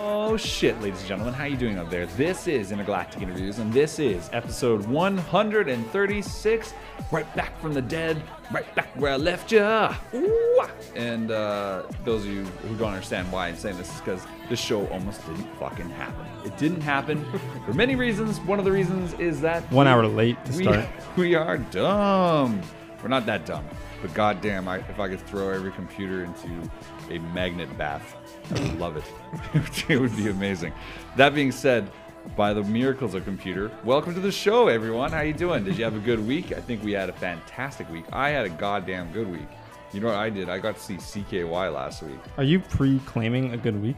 Oh shit, ladies and gentlemen, how you doing up there? This is Intergalactic Interviews, and this is episode 136. Right back from the dead, right back where I left ya. Ooh. And those of you who don't understand why I'm saying this is because this show almost didn't fucking happen. It didn't happen for many reasons. One of the reasons is that 1 hour late to start. We are dumb. We're not that dumb, but goddamn, if I could throw every computer into a magnet bath, I would love it. It would be amazing. That being said, by the miracles of computer, welcome to the show, everyone. How you doing? Did you have a good week? I think we had a fantastic week. I had a goddamn good week. You know what I did? I got to see CKY last week. Are you pre-claiming a good week?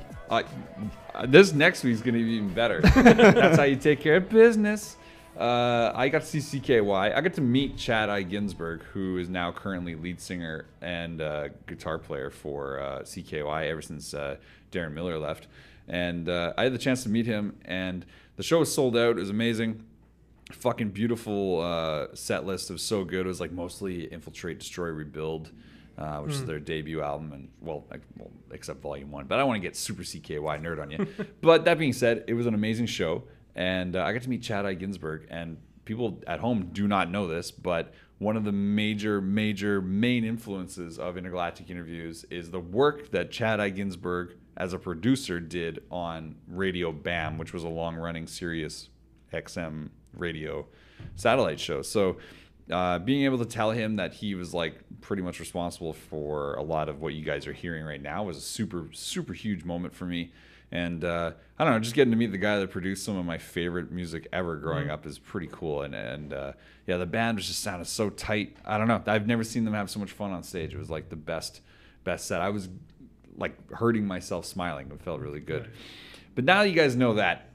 This next week's going to be even better. That's how you take care of business. I got to see CKY. I got to meet Chad I. Ginsberg, who is now currently lead singer and guitar player for CKY ever since Darren Miller left. And I had the chance to meet him, and the show was sold out. It was amazing. Fucking beautiful set list. It was so good. It was like mostly Infiltrate, Destroy, Rebuild, which is their debut album, and well, except Volume 1. But I don't want to get super CKY nerd on you. But that being said, it was an amazing show. And I got to meet Chad I. Ginsberg, and people at home do not know this, but one of the main influences of Intergalactic Interviews is the work that Chad I. Ginsberg, as a producer, did on Radio BAM, which was a long-running Sirius XM radio satellite show. So being able to tell him that he was like pretty much responsible for a lot of what you guys are hearing right now was a super, super huge moment for me. And I don't know, just getting to meet the guy that produced some of my favorite music ever growing up is pretty cool. And yeah, the band was just sounded so tight. I don't know. I've never seen them have so much fun on stage. It was like the best set. I was like hurting myself smiling. It felt really good. Right. But now you guys know that,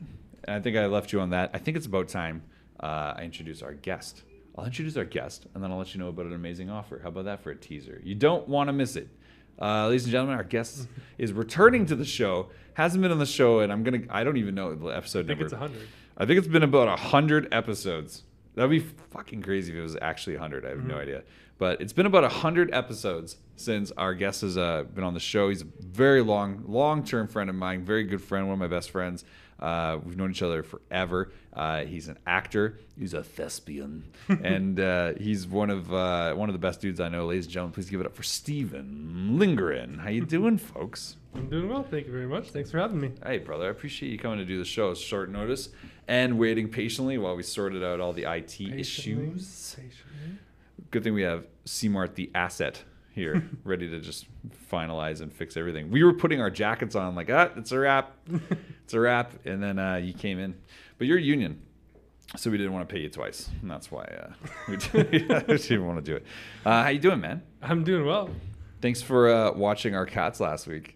and I think I left you on that. I think it's about time I introduce our guest. I'll introduce our guest, and then I'll let you know about an amazing offer. How about that for a teaser? You don't want to miss it. Ladies and gentlemen, our guest is returning to the show. Hasn't been on the show, and I don't even know the episode number. I think it's 100. I think it's been about 100 episodes. That'd be fucking crazy if it was actually 100. I have no idea, but it's been about 100 episodes since our guest has been on the show. He's a very long-term friend of mine, very good friend, one of my best friends. We've known each other forever. He's an actor. He's a thespian, and he's one of the best dudes I know. Ladies and gentlemen, please give it up for Steven Lindgren. How you doing, folks? I'm doing well. Thank you very much. Thanks for having me. Hey, brother. I appreciate you coming to do the show. It's short notice and waiting patiently while we sorted out all the IT issues. Good thing we have C-Mart the asset here, ready to just finalize and fix everything. We were putting our jackets on like, it's a wrap. It's a wrap. And then you came in. But you're union, so we didn't want to pay you twice. And that's why we didn't want to do it. How you doing, man? I'm doing well. Thanks for watching our cats last week.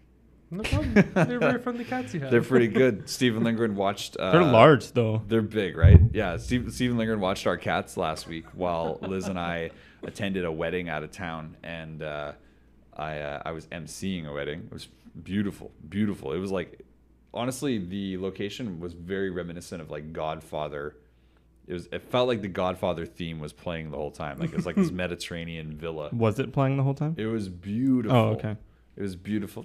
No problem. They're very friendly cats you have. They're pretty good. Steven Lindgren watched... they're large, though. They're big, right? Yeah, Steven Lindgren watched our cats last week while Liz and I attended a wedding out of town. And I was emceeing a wedding. It was beautiful, beautiful. It was like... Honestly, the location was very reminiscent of like Godfather. It felt like the Godfather theme was playing the whole time. Like it was like this Mediterranean villa. Was it playing the whole time? It was beautiful. Oh, okay. It was beautiful.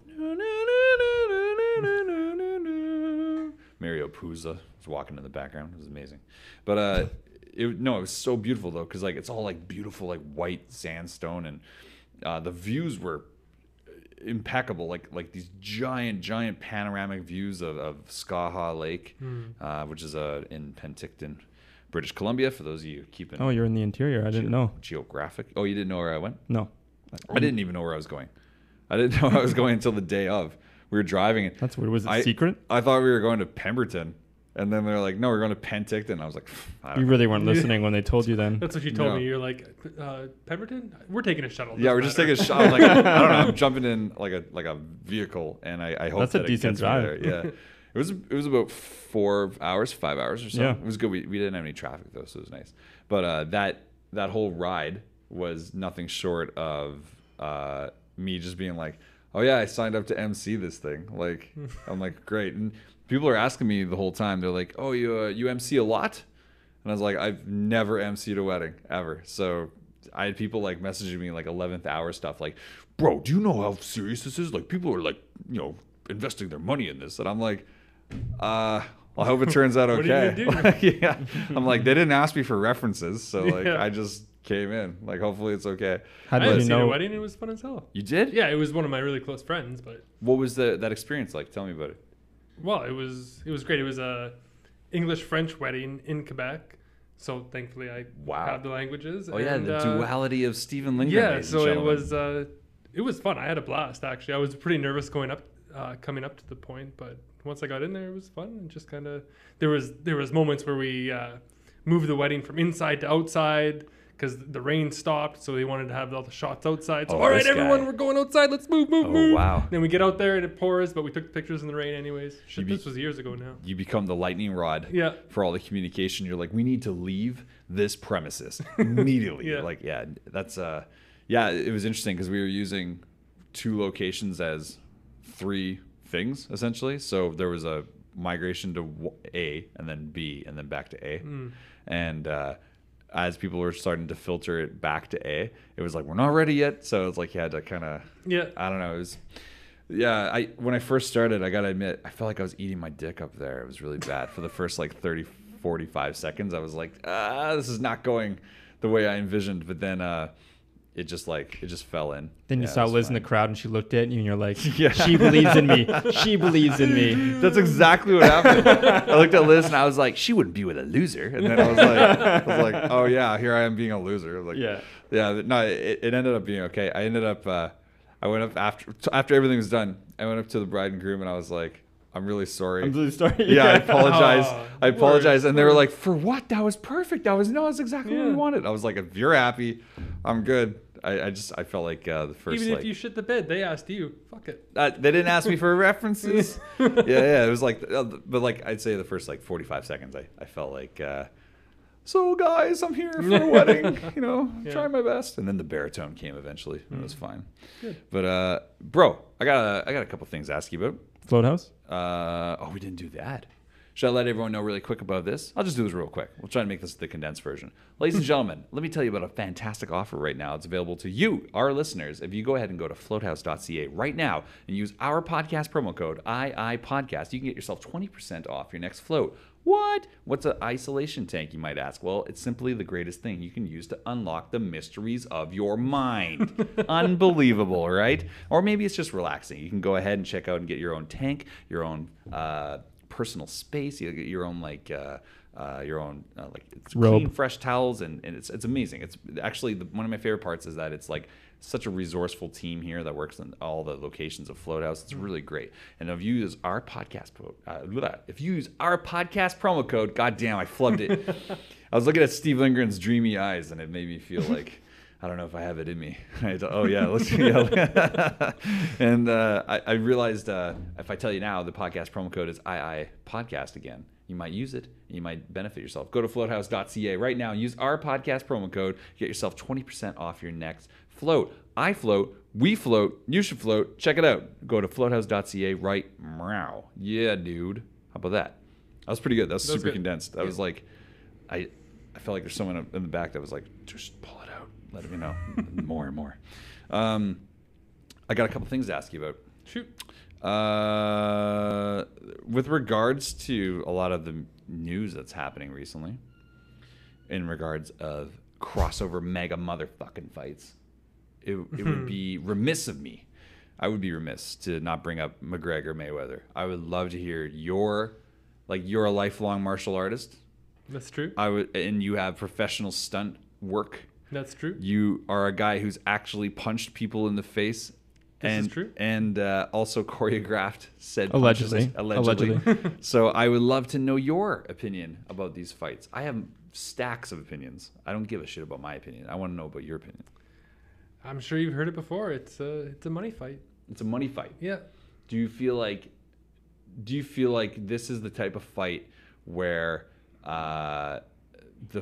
Mario Puzo was walking in the background. It was amazing. But it was so beautiful though, because like it's all like beautiful, like white sandstone, and the views were impeccable, like these giant panoramic views of Skaha Lake, which is in Penticton, British Columbia. For those of you keeping... Oh, you're in the interior. I didn't know. Geographic. Oh, you didn't know where I went? No. I didn't even know where I was going. I didn't know I was going until the day of. We were driving. That's weird. Was it secret? I thought we were going to Pemberton, and then they're like, "No, we're going to Penticton." I was like, "You really weren't listening when they told you then." That's what you told me. You're like, "Pemberton? We're taking a shuttle." Yeah, we're just taking a shuttle. Like, I don't know. I'm jumping in like a vehicle, and I hope that's a decent drive. Yeah, it was about 4 hours, 5 hours or so. Yeah. It was good. We didn't have any traffic though, so it was nice. But that whole ride was nothing short of me just being like, "Oh yeah, I signed up to MC this thing." Like, I'm like, "Great." And people are asking me the whole time. They're like, "Oh, you MC a lot?" And I was like, "I've never MC'd a wedding ever." So I had people like messaging me like 11th hour stuff, like, "Bro, do you know how serious this is? Like, people are like, investing their money in this. And I'm like, I hope it turns out okay. What are you gonna do? Like, yeah. I'm like, they didn't ask me for references, so like I just came in. Like, hopefully it's okay. How did you know? Wedding, it was fun as hell. You did? Yeah, it was one of my really close friends. But what was that experience like? Tell me about it. Well, it was great. It was a English-French wedding in Quebec, so thankfully I had the languages. Oh yeah, and, the duality of Steven Lindgren. Yeah, so it was fun. I had a blast actually. I was pretty nervous coming up to the point, but once I got in there, it was fun. And just kind of there was moments where we moved the wedding from inside to outside because the rain stopped, so they wanted to have all the shots outside. So all right, everyone, we're going outside. Let's move. Oh wow! Then we get out there and it pours, but we took the pictures in the rain anyways. Shit, this was years ago now. You become the lightning rod. Yeah. For all the communication, you're like, we need to leave this premises immediately. Yeah. Like that's it was interesting because we were using two locations as three things essentially. So there was a migration to A and then B and then back to A. Mm. And as people were starting to filter it back to A, it was like, we're not ready yet. So it's like you had to kind of, I don't know. It was, when I first started, I got to admit, I felt like I was eating my dick up there. It was really bad. For the first like 30, 45 seconds, I was like, this is not going the way I envisioned. But then, it just fell in. Then you saw Liz in the crowd and she looked at you and you're like, she believes in me. She believes in me. That's exactly what happened. I looked at Liz and I was like, she wouldn't be with a loser. And then I was like, oh yeah, here I am being a loser. Like, it ended up being okay. I ended up, I went up after everything was done. I went up to the bride and groom and I was like, I'm really sorry. Yeah, I apologize. Words. And they were like, for what? That was perfect. That's exactly what we wanted. I was like, if you're happy, I'm good. I felt like the first. Even if you shit the bed, they asked you. Fuck it. They didn't ask me for references. It was like, but like I'd say the first like 45 seconds, I felt like, so guys, I'm here for a wedding. You know, trying my best. And then the baritone came eventually. Mm-hmm. It was fine. Good. But bro, I got a couple things to ask you about. Floathouse. We didn't do that. Should I let everyone know really quick about this? I'll just do this real quick. We'll try to make this the condensed version. Ladies and gentlemen, let me tell you about a fantastic offer right now. It's available to you, our listeners, if you go ahead and go to floathouse.ca right now and use our podcast promo code, IIPodcast. You can get yourself 20% off your next float. What? What's an isolation tank, you might ask? Well, it's simply the greatest thing you can use to unlock the mysteries of your mind. Unbelievable, right? Or maybe it's just relaxing. You can go ahead and check out and get your own tank, your own... personal space. You get your own it's clean, fresh towels, and it's amazing. It's actually one of my favorite parts is that it's like such a resourceful team here that works in all the locations of Float House. It's really great. And if you use our podcast promo code, goddamn, I flubbed it. I was looking at Steve Lindgren's dreamy eyes, and it made me feel like. I don't know if I have it in me. And I realized if I tell you now, the podcast promo code is IIPodcast again. You might use it. And you might benefit yourself. Go to floathouse.ca right now and use our podcast promo code. Get yourself 20% off your next float. I float. We float. You should float. Check it out. Go to floathouse.ca right now. Yeah, dude. How about that? That was pretty good. That was super condensed. That was like, I felt like there's someone in the back that was like, just pull it out. Let me know more and more. I got a couple things to ask you about. Shoot. With regards to a lot of the news that's happening recently, in regards of crossover mega motherfucking fights, it would be remiss of me. I would be remiss to not bring up McGregor Mayweather. I would love to hear you're a lifelong martial artist. That's true. And you have professional stunt work. That's true. You are a guy who's actually punched people in the face. This is true. And also choreographed said allegedly. Punches. Allegedly. So I would love to know your opinion about these fights. I have stacks of opinions. I don't give a shit about my opinion. I want to know about your opinion. I'm sure you've heard it before. It's a money fight. It's a money fight. Yeah. Do you feel like this is the type of fight where the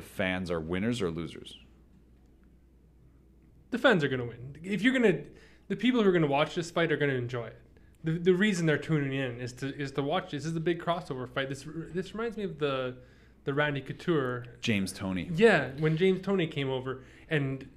fans are winners or losers? The fans are going to win. The people who are going to watch this fight are going to enjoy it. The reason they're tuning in is to watch this. This is a big crossover fight. This reminds me of the Randy Couture. James Toney. Yeah, when James Toney came over, and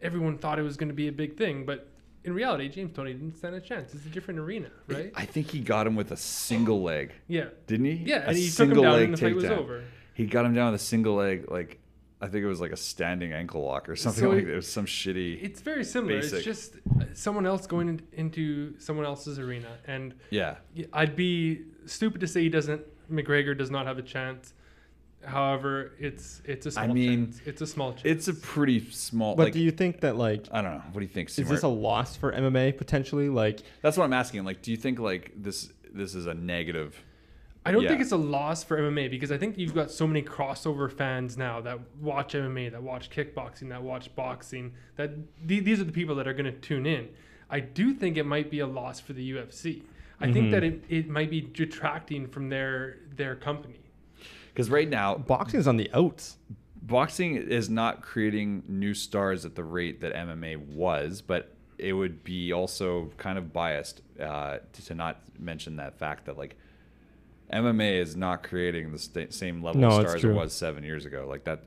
everyone thought it was going to be a big thing, but in reality, James Toney didn't stand a chance. It's a different arena, right? I think he got him with a single leg. Yeah. Didn't he? Yeah, and he took him down and the fight was over. He got him down with a single leg, like, I think it was like a standing ankle lock or something like that. It was some shitty. It's very similar. Basic. It's just someone else going into someone else's arena. And yeah, I'd be stupid to say McGregor does not have a chance. However, it's a small chance. It's a small chance. It's a pretty small. But like, do you think that, like, I don't know. What do you think? Is this a loss for MMA potentially? Like, that's what I'm asking. Like, do you think like this is a negative? I don't think it's a loss for MMA, because I think you've got so many crossover fans now that watch MMA, that watch kickboxing, that watch boxing, that these are the people that are going to tune in. I do think it might be a loss for the UFC. I think that it might be detracting from their company. Because right now, boxing is on the outs. Boxing is not creating new stars at the rate that MMA was, but it would be also kind of biased to not mention that fact that, like, MMA is not creating the same level of stars it was 7 years ago. Like that,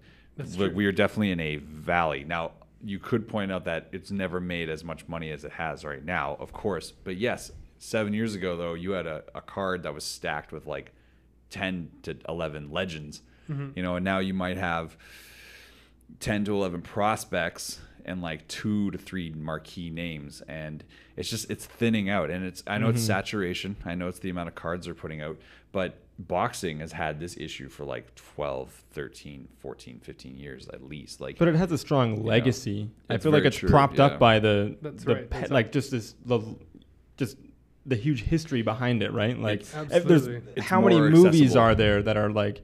we are definitely in a valley. Now, you could point out that it's never made as much money as it has right now, of course. But yes, 7 years ago, though, you had a card that was stacked with like 10 to 11 legends, you know, and now you might have 10 to 11 prospects and like 2 to 3 marquee names, and it's thinning out. And I know it's saturation. I know it's the amount of cards they're putting out, but boxing has had this issue for like 12, 13, 14, 15 years at least. Like, but it has a strong legacy. I feel like it's propped up by the huge history behind it, right? Like, how many movies are there that are like,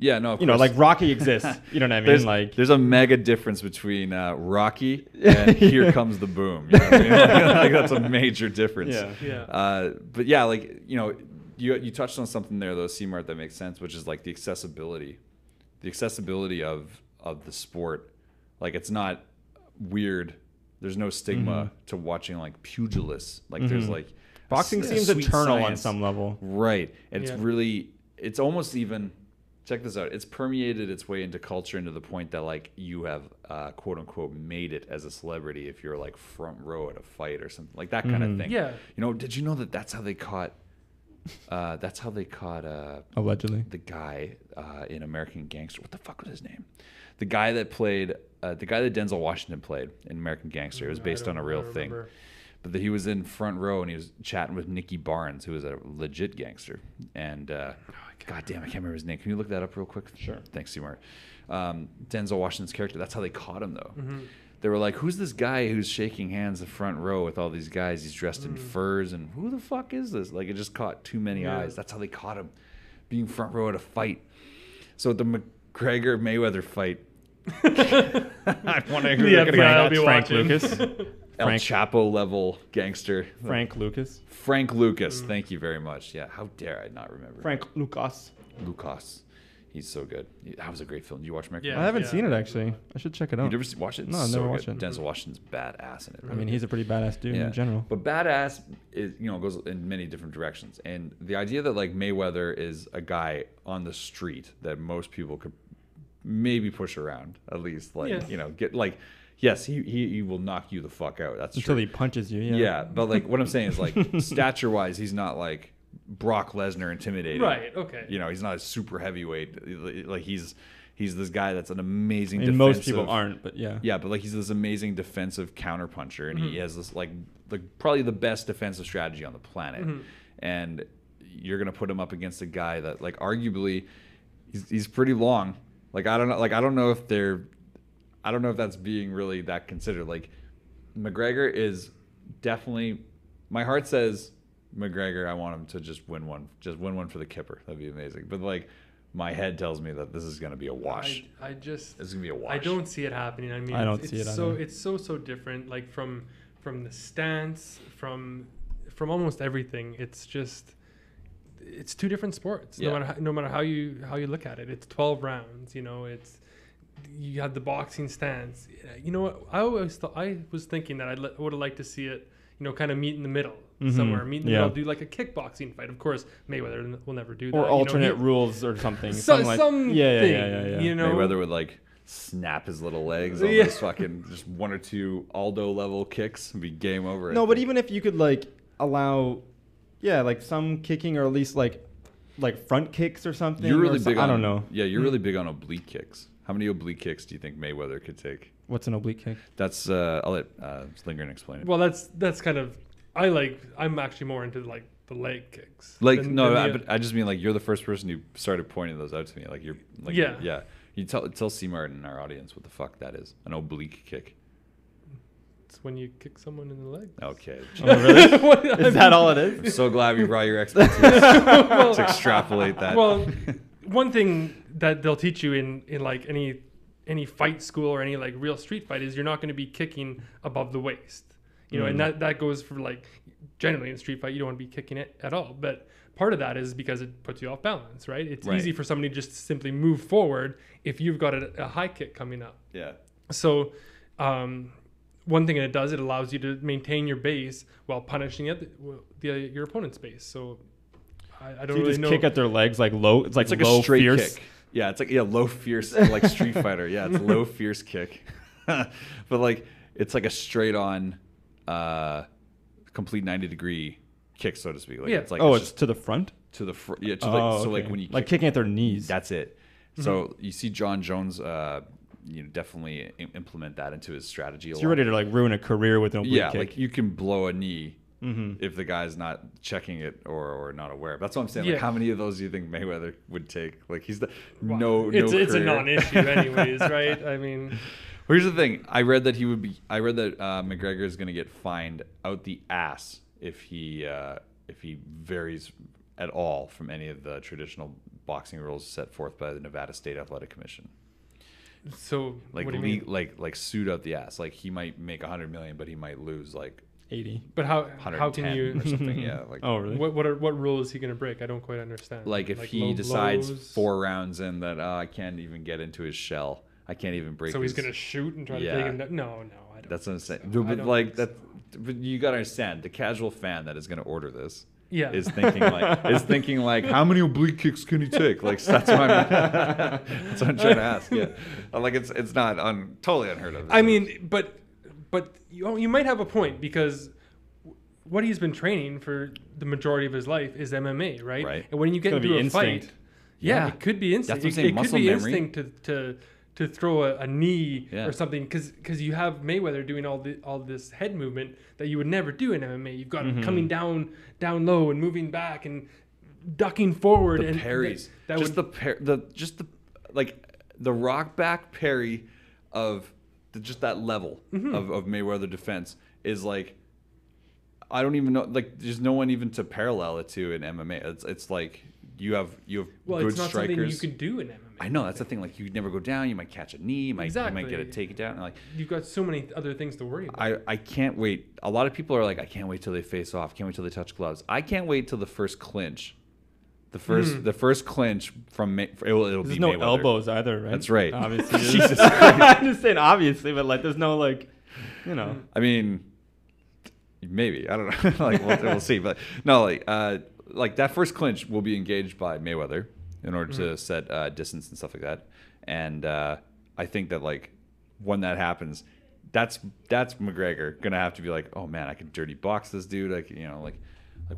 of course. Like Rocky exists. You know what I mean? There's a mega difference between Rocky and Here Comes the Boom. You know what I mean? Like that's a major difference. But yeah, like, you know, you touched on something there though, C-Mart, that makes sense, which is like the accessibility of the sport. Like, it's not weird. There's no stigma to watching like pugilists. Like there's like boxing seems eternal on some level, right? And it's almost even. Check this out. It's permeated its way into culture, into the point that like you have quote unquote made it as a celebrity if you're like front row at a fight or something like that kind of thing. Yeah. You know, did you know that that's how they caught allegedly the guy in American Gangster. What the fuck was his name? The guy that played Denzel Washington played in American Gangster. It was based on a real thing. But he was in front row and he was chatting with Nicky Barnes, who was a legit gangster. And I can't remember his name. Can you look that up real quick? Sure. Thanks, Seymour. Denzel Washington's character. That's how they caught him, though. They were like, "Who's this guy who's shaking hands the front row with all these guys? He's dressed in furs, and who the fuck is this?" Like, it just caught too many eyes. That's how they caught him, being front row at a fight. So the McGregor Mayweather fight. I wonder who they're going to be watching. Frank Lucas. El Chapo level gangster. Frank Lucas. Thank you very much. Yeah. How dare I not remember? Frank Lucas. He's so good. That was a great film. Did you watch American? Yeah, I haven't seen it actually. I should check it out. You never watched it? No, I've never watched it. Denzel Washington's badass in it. Really. I mean, he's a pretty badass dude in general. But badass is, you know, goes in many different directions. And the idea that like Mayweather is a guy on the street that most people could maybe push around, at least like you know, get like. Yes, he will knock you the fuck out. That's until he punches you. Yeah, but like what I'm saying is like stature wise, he's not like Brock Lesnar intimidating. Right. Okay. You know, he's not a super heavyweight. Like he's this guy that's an amazing. And most people aren't, but yeah. Yeah, but like he's this amazing defensive counterpuncher, and he has this like probably the best defensive strategy on the planet. And you're gonna put him up against a guy that like arguably he's pretty long. Like I don't know if that's being really that considered. Like, McGregor is definitely. My heart says McGregor. I want him to just win one for the Kipper. That'd be amazing. But like, my head tells me that this is going to be a wash. It's going to be a wash. I don't see it happening. I mean, it's so different. Like from the stance, from almost everything. It's just. It's two different sports. Yeah. No matter how you look at it, it's 12 rounds. You know, it's. You had the boxing stance. You know what? I was thinking that I would have liked to see it, you know, kind of meet in the middle somewhere. Meet in the middle, do like a kickboxing fight. Of course, Mayweather will never do that. Or alternate rules or something. Something. You know? Mayweather would like snap his little legs on those fucking just one or two Aldo level kicks and be game over. No, but even if you could like allow, like some kicking or at least like front kicks or something. You're really big. I don't know. Yeah, you're really big on oblique kicks. How many oblique kicks do you think Mayweather could take? What's an oblique kick? That's I'll let Lindgren explain it. Well, that's kind of I'm actually more into like the leg kicks. But I just mean like you're the first person who started pointing those out to me. Like you're like yeah. You tell C-Mart and our audience what the fuck that is. An oblique kick. It's when you kick someone in the leg. Okay. Oh, really? Is that all it is? I'm so glad we brought your expertise to extrapolate that. Well, one thing that they'll teach you in like any fight school or any like real street fight is you're not going to be kicking above the waist. You know, and that goes for like generally in street fight, you don't want to be kicking it at all. But part of that is because it puts you off balance, right? It's easy for somebody to just simply move forward if you've got a high kick coming up. Yeah. So one thing that it does, it allows you to maintain your base while punishing your opponent's base. So I don't really know. Kick at their legs like low. It's like low, a straight fierce kick. Yeah, it's like low, fierce, like Street Fighter. Yeah, it's low, fierce kick. But like it's like a straight on, complete 90-degree kick, so to speak. Like it's like it's to the front. To the front. Yeah. So like when you like kicking at their knees. That's it. Mm-hmm. So you see John Jones. You know, definitely implement that into his strategy. So you're ready to like ruin a career with an oblique kick. Yeah, like you can blow a knee if the guy's not checking it or not aware. But that's what I'm saying. Yeah. Like, how many of those do you think Mayweather would take? Like he's it's a non-issue anyways, right? I mean, here's the thing. I read that McGregor is going to get fined out the ass if he varies at all from any of the traditional boxing rules set forth by the Nevada State Athletic Commission. So like suit up the ass. Like he might make 100 million, but he might lose like 80. But how can you or something? Yeah. Like oh really? What rule is he gonna break? I don't quite understand. Like if he decides lows. 4 rounds in that I can't even get into his shell. I can't even break. So he's gonna shoot and try to take him down. No, I don't. That's what I'm saying. So. But like But you gotta understand the casual fan that is gonna order this. Yeah, is thinking like, how many oblique kicks can he take? Like that's what I'm trying to ask. Yeah, like it's not totally unheard of. I mean, but you might have a point because what he's been training for the majority of his life is MMA, right? Right. And when you get into a fight, it could be instinct. That's what I'm saying, muscle memory. It could be instinct to throw a knee or something because you have Mayweather doing all this head movement that you would never do in MMA. You've got him coming down low and moving back and ducking forward and parries. The rock back parry of that level of Mayweather defense is like I don't even know, like there's no one even to parallel it to in MMA. It's like you have good strikers. Well, it's not something you can do in MMA. I know that's the thing. Like you never go down. You might catch a knee. You might get a takedown. Like you've got so many other things to worry about. I can't wait. A lot of people are like, I can't wait till they face off. Can't wait till they touch gloves. I can't wait till the first clinch. The first clinch from it'll be Mayweather. There's no elbows either, right? That's right. Obviously, Jesus Christ. I'm just saying obviously, but like there's no like, you know. I mean, maybe I don't know. Like we'll see, but no, like that first clinch will be engaged by Mayweather in order to set distance and stuff like that. And I think that like when that happens, that's McGregor gonna have to be like, oh man, I can dirty box this dude. Like, you know, like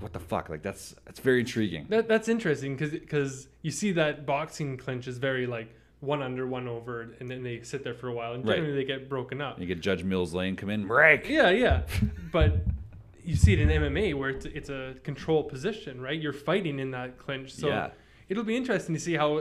what the fuck? Like that's very intriguing. That's interesting because you see that boxing clinch is very like one under, one over, and then they sit there for a while and generally they get broken up. And you get Judge Mills Lane come in, break. Yeah. But you see it in MMA where it's a control position, right? You're fighting in that clinch, so. Yeah. It'll be interesting to see how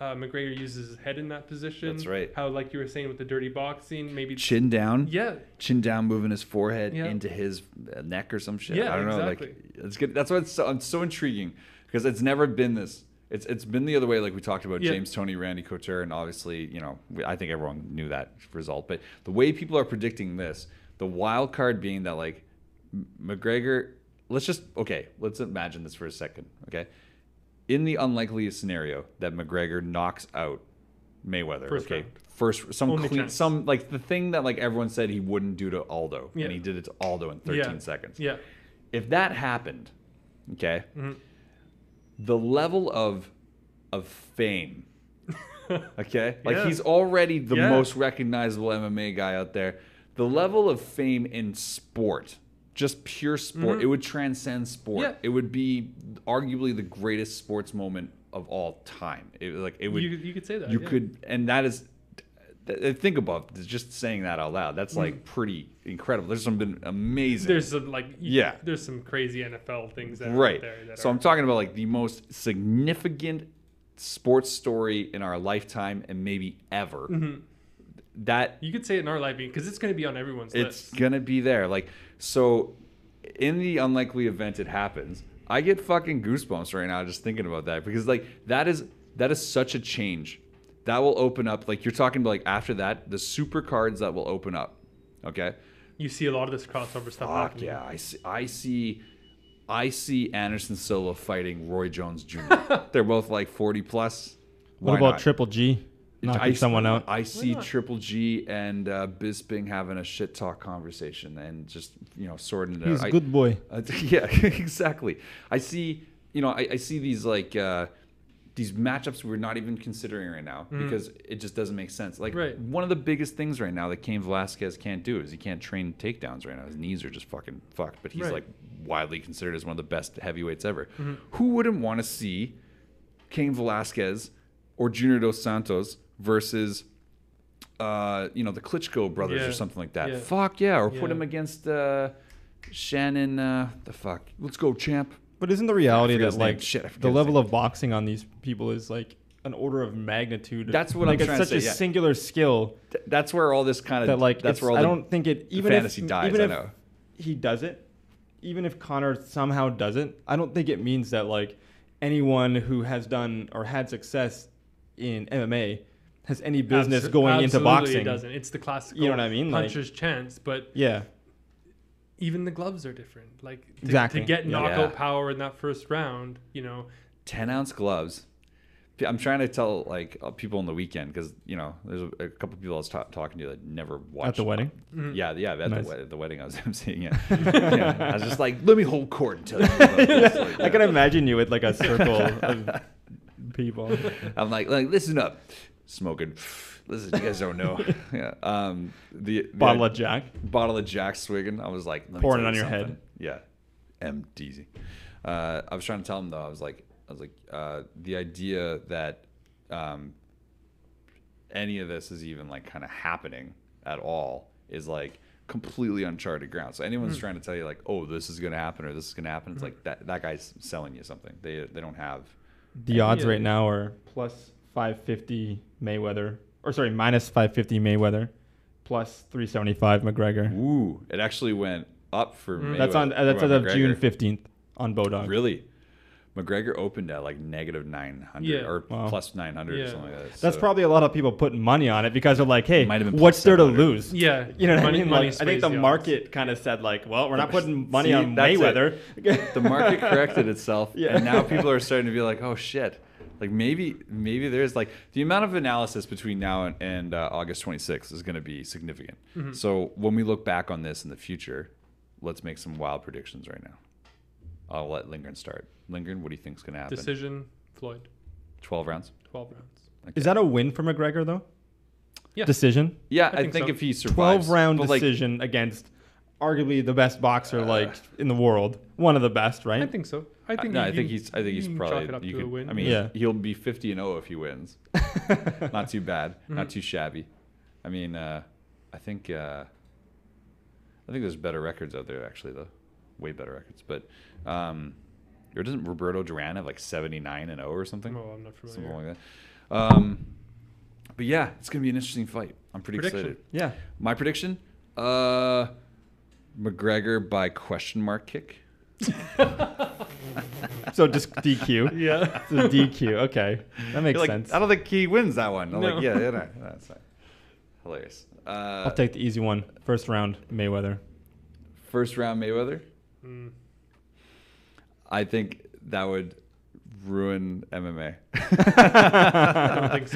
McGregor uses his head in that position. That's right. How, like you were saying, with the dirty boxing, maybe chin down. Yeah. Chin down, moving his forehead into his neck or some shit. Yeah, I don't know. Like it's good. That's why it's so intriguing because it's never been this. It's been the other way. Like we talked about James Toney, Randy Couture, and obviously, you know, I think everyone knew that result. But the way people are predicting this, the wild card being that like McGregor. Let's imagine this for a second. Okay. In the unlikely scenario that McGregor knocks out Mayweather, first, the thing that like everyone said he wouldn't do to Aldo, and he did it to Aldo in 13 seconds. Yeah. If that happened, the level of fame Okay? Like, he's already the most recognizable MMA guy out there. The level of fame in sport, just pure sport, it would transcend sport. Yeah. It would be arguably the greatest sports moment of all time. It, like, it would. You could say that. You could, and that is. Think about just saying that out loud. That's like pretty incredible. There's something amazing. There's some like There's some crazy NFL things that are out there. That so I'm talking about like the most significant sports story in our lifetime and maybe ever. That you could say it in our life because it's going to be on everyone's list. It's going to be there. Like so, in the unlikely event it happens, I get fucking goosebumps right now just thinking about that because like that is such a change. That will open up, like you're talking about, like after that, the super cards that will open up, okay? You see a lot of this crossover stuff happening. Yeah, I see Anderson Silva fighting Roy Jones Jr. They're both like 40 plus. Why what about not? Triple G? Knocking someone out. I see Triple G and Bisping having a shit talk conversation and just sorting it out. He's a good boy. Exactly. I see, I see these like. These matchups we're not even considering right now because it just doesn't make sense. Like one of the biggest things right now that Cain Velasquez can't do is he can't train takedowns right now. His knees are just fucking fucked, but he's like widely considered as one of the best heavyweights ever. Who wouldn't want to see Cain Velasquez or Junior Dos Santos versus the Klitschko brothers or something like that? Fuck yeah! Or put him against Shannon. The fuck. Let's go, champ. But isn't the reality that like the level of boxing on these people is like an order of magnitude? That's what I'm trying to say. It's such a singular skill. That's where all this kind of that's where all fantasy dies. Even if he does it, even if Conor somehow does it, I don't think it means that like anyone who has done or had success in MMA has any business going into boxing. It doesn't. It's the classical puncher's chance, but even the gloves are different. Like to get knockout power in that first round, 10-ounce gloves. I'm trying to tell like people on the weekend because there's a couple people I was talking to that never watched at the wedding. The wedding I was emceeing. I was just like, let me hold court and tell you. I can imagine you with like a circle of people. I'm like listen up, smoking. Listen, you guys don't know. The bottle of Jack. Bottle of Jack swigging. I was like, pouring it on your head. Yeah. MDZ. I was trying to tell him though. I was like, the idea that any of this is even like kind of happening at all is like completely uncharted ground. So anyone's trying to tell you like, oh, this is gonna happen or this is gonna happen. It's like that guy's selling you something. They don't have the odds right now are plus +550 Mayweather. Or sorry, minus -550 Mayweather, plus +375 McGregor. Ooh, it actually went up for Mayweather. That's as of June 15th on Bodog. Really, McGregor opened at like -900 or plus +900 or something like that. That's probably a lot of people putting money on it because they're like, hey, what's there to lose? Yeah, what I mean. Like, I think the market kind of said like, well, we're not putting money on Mayweather. The market corrected itself, and now people are starting to be like, oh shit. Like maybe there's like the amount of analysis between now and August 26th is going to be significant. So when we look back on this in the future, let's make some wild predictions right now. I'll let Lindgren start. Lindgren, what do you think's going to happen? Decision, Floyd. 12 rounds. 12 rounds. Okay. Is that a win for McGregor though? Yeah. Decision. Yeah, I think so. If he survives, 12-round decision against arguably the best boxer in the world, one of the best, right? I think so. I think he's probably. You could, I mean, he'll be 50-0 if he wins. Not too bad, not too shabby. I mean, I think there's better records out there actually, though, way better records. But, or doesn't Roberto Duran have like 79-0 or something? Oh, I'm not familiar. Something like that. But yeah, it's gonna be an interesting fight. I'm pretty excited. Yeah, my prediction. McGregor by ? Kick. So just DQ. Yeah. So DQ. Okay, that makes sense. I don't think he wins that one. I'm like, that's fine. Hilarious. I'll take the easy one. First round Mayweather. First round Mayweather. I think that would ruin MMA. I don't think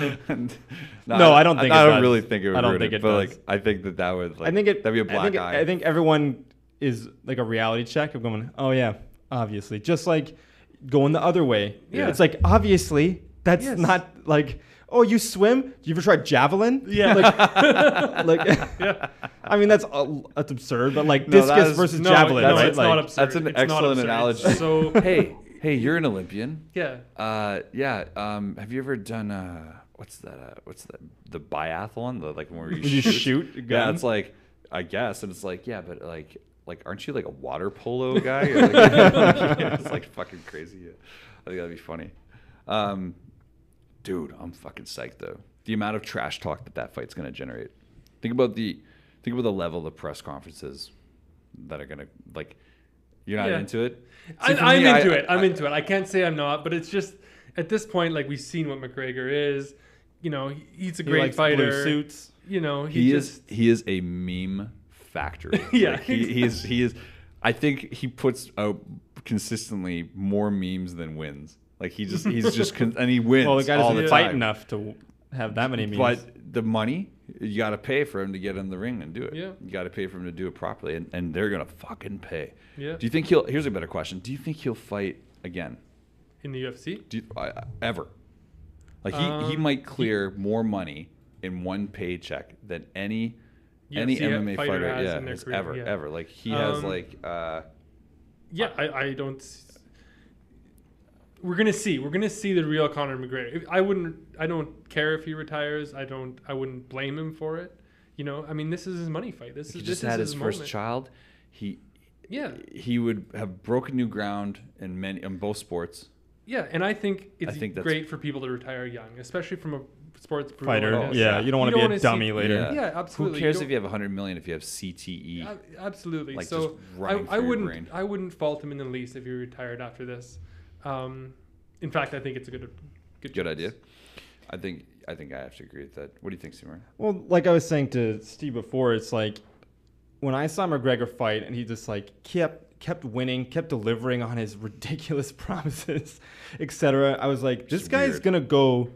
so. I don't think it does. Like, I think that would. Like, I think that'd be a black eye. I think everyone is like a reality check of going, oh yeah, obviously. Just like going the other way. Yeah. It's like obviously that's not like, oh, you swim? Do you ever try javelin? Yeah. Like, yeah. I mean, that's absurd, but like discus versus javelin. No, it's not absurd. That's an excellent analogy. So hey, you're an Olympian. Yeah. Have you ever done the biathlon? Like when you shoot a gun? Yeah, it's like, I guess, and it's like, yeah, but like aren't you like a water polo guy? Or like, yeah, it's like fucking crazy. I think that'd be funny. Dude, I'm fucking psyched though. The amount of trash talk that fight's gonna generate. Think about the level of press conferences that are gonna like. You're not into it. I'm into it. I can't say I'm not, but it's just at this point, like we've seen what McGregor is. You know, he's a great fighter. Blue suits. You know, he is a meme factory. Yeah, like, he is. I think he puts out consistently more memes than wins. Like and he wins all the time. Well, the guy doesn't fight enough to have that many memes. But the money, you got to pay for him to get in the ring and do it. Yeah. You got to pay for him to do it properly, and they're gonna fucking pay. Yeah. Do you think he'll? Here's a better question. Do you think he'll fight again in the UFC? Ever? Like he might clear more money in one paycheck than any MMA fighter has ever ever. Like he has like. I don't. We're gonna see the real Conor McGregor. I don't care if he retires. I wouldn't blame him for it. You know. I mean, this is his money fight. This is. He just had his first child. He would have broken new ground in both sports. Yeah, and I think that's great for people to retire young, especially from a sports fighter. Yeah, you don't want to be a dummy later. Yeah, absolutely. Who cares if you have $100 million if you have CTE? Absolutely. Like, so I wouldn't fault him in the least if he retired after this. In fact, I think it's a good idea. I think I have to agree with that. What do you think, Simran? Well, like I was saying to Steve before, it's like when I saw McGregor fight and he just like kept winning, kept delivering on his ridiculous promises, etc. I was like, this guy's gonna go,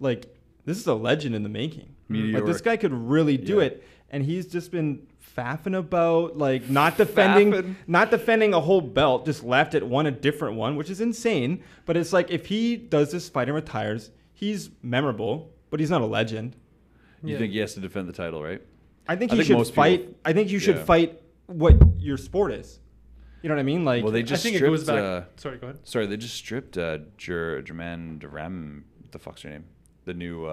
like this is a legend in the making. Meteoric. Like this guy could really do it, and he's just been faffing about, like not defending a whole belt, just left it, won a different one, which is insane. But it's like if he does this fight and retires, he's memorable, but he's not a legend. You think he has to defend the title, right? I think you should fight what your sport is. You know what I mean? Like, well, they just stripped. It goes back. Sorry, go ahead. Sorry, they just stripped Jermaine Duram. The fuck's her name? The new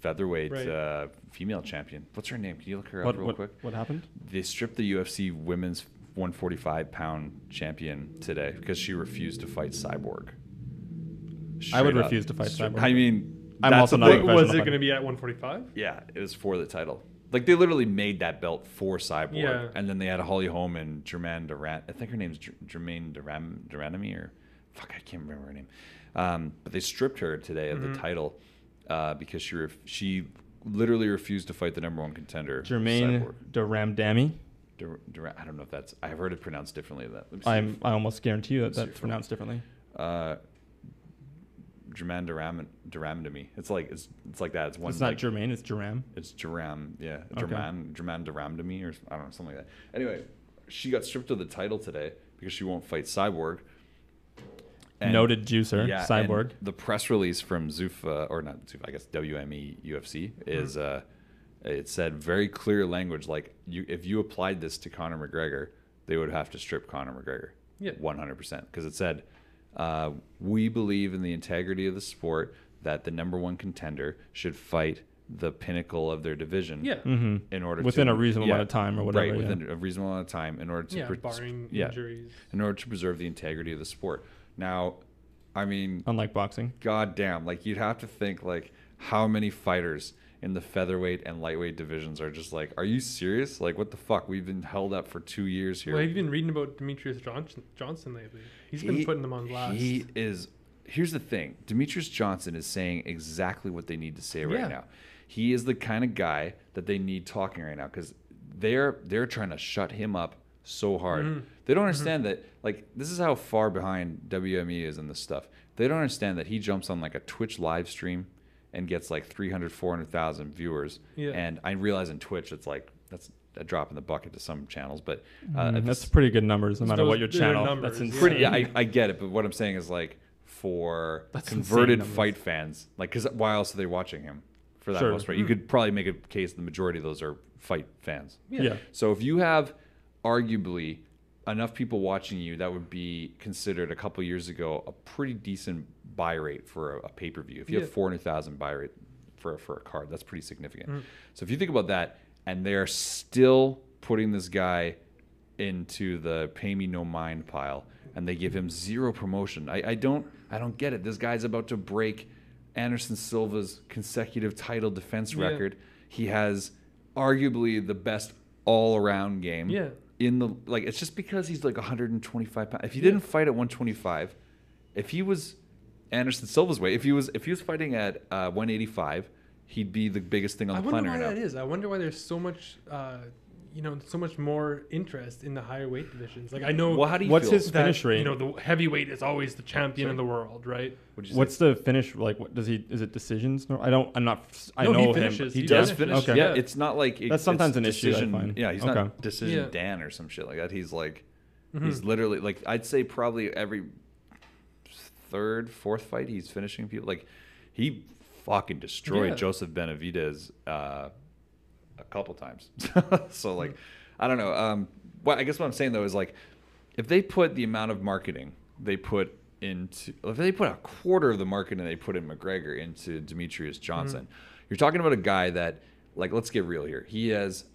featherweight female champion. What's her name? Can you look her up real quick? What happened? They stripped the UFC women's 145-pound champion today because she refused to fight Cyborg. Straight up, I would refuse to fight Cyborg. I mean, I'm also not. Was it going to be at 145? Yeah, it was for the title. Like they literally made that belt for Cyborg, and then they had Holly Holm and Jermaine Duram. I think her name's Jermaine Duranami or fuck, I can't remember her name. But they stripped her today of the title because she literally refused to fight the number one contender. Jermaine Duramdami. I don't know if that's. I've heard it pronounced differently. I almost guarantee you that's pronounced differently. Jermaine Duramdami. It's like that. It's one. It's not like, Jermaine. It's Duram. It's Duram. Yeah. Jermaine Duramdami or I don't know something like that. Anyway, she got stripped of the title today because she won't fight Cyborg. And, noted juicer, yeah, Cyborg. The press release from Zuffa, or not Zuffa, I guess WME UFC is it said very clear language like if you applied this to Conor McGregor, they would have to strip Conor McGregor. Yeah. 100%, because it said we believe in the integrity of the sport that the number one contender should fight the pinnacle of their division in order within a reasonable amount of time in order to barring injuries. In order to preserve the integrity of the sport. Now, I mean, unlike boxing, goddamn, like you'd have to think like how many fighters in the featherweight and lightweight divisions are just like, are you serious? Like, what the fuck? We've been held up for 2 years here. Well, I've been reading about Demetrius Johnson lately. He's been putting them on blast. Here's the thing. Demetrius Johnson is saying exactly what they need to say right now. He is the kind of guy that they need talking right now because they're trying to shut him up so hard. They don't understand that, like, this is how far behind WME is in this stuff. They don't understand that he jumps on like a Twitch live stream and gets like 400,000 viewers. Yeah. And I realize in Twitch it's like that's a drop in the bucket to some channels, but that's pretty good numbers no matter what your channel. That's insane. Yeah, I get it, but what I'm saying is like for converted fight fans. Like, because why else are they watching him? For that most part, you could probably make a case the majority of those are fight fans. Yeah. So if you have arguably enough people watching you, that would be considered a couple years ago a pretty decent buy rate for a pay-per-view. If you have 400,000 buy rate for a card, that's pretty significant. So if you think about that, and they're still putting this guy into the pay me no mind pile, and they give him zero promotion. I don't get it. This guy's about to break Anderson Silva's consecutive title defense record. He has arguably the best all-around game. In the it's just because he's like 125 pounds. If he didn't fight at 125, if he was Anderson Silva's weight, if he was fighting at 185, he'd be the biggest thing on the planet right now. I wonder why that is. I wonder why there's so much. So much more interest in the higher weight divisions. Like, I know. Well, how do you what's feel? His finish rate? The heavyweight is always the champion in the world, right? What's the finish? Like, what does he? Is it decisions? No, I don't. I'm not. I know he finishes. He does finish. Okay. Yeah, it's not like that's sometimes an decision, issue. Yeah, he's not decision Dan or some shit like that. He's like, he's literally like, I'd say probably every third, fourth fight he's finishing people. Like, he fucking destroyed Joseph Benavidez. A couple times. So like, I don't know. Well, I guess what I'm saying though is like, if they put the amount of marketing they put into, if they put a quarter of the marketing they put in McGregor into Demetrius Johnson, you're talking about a guy that, like, let's get real here. He has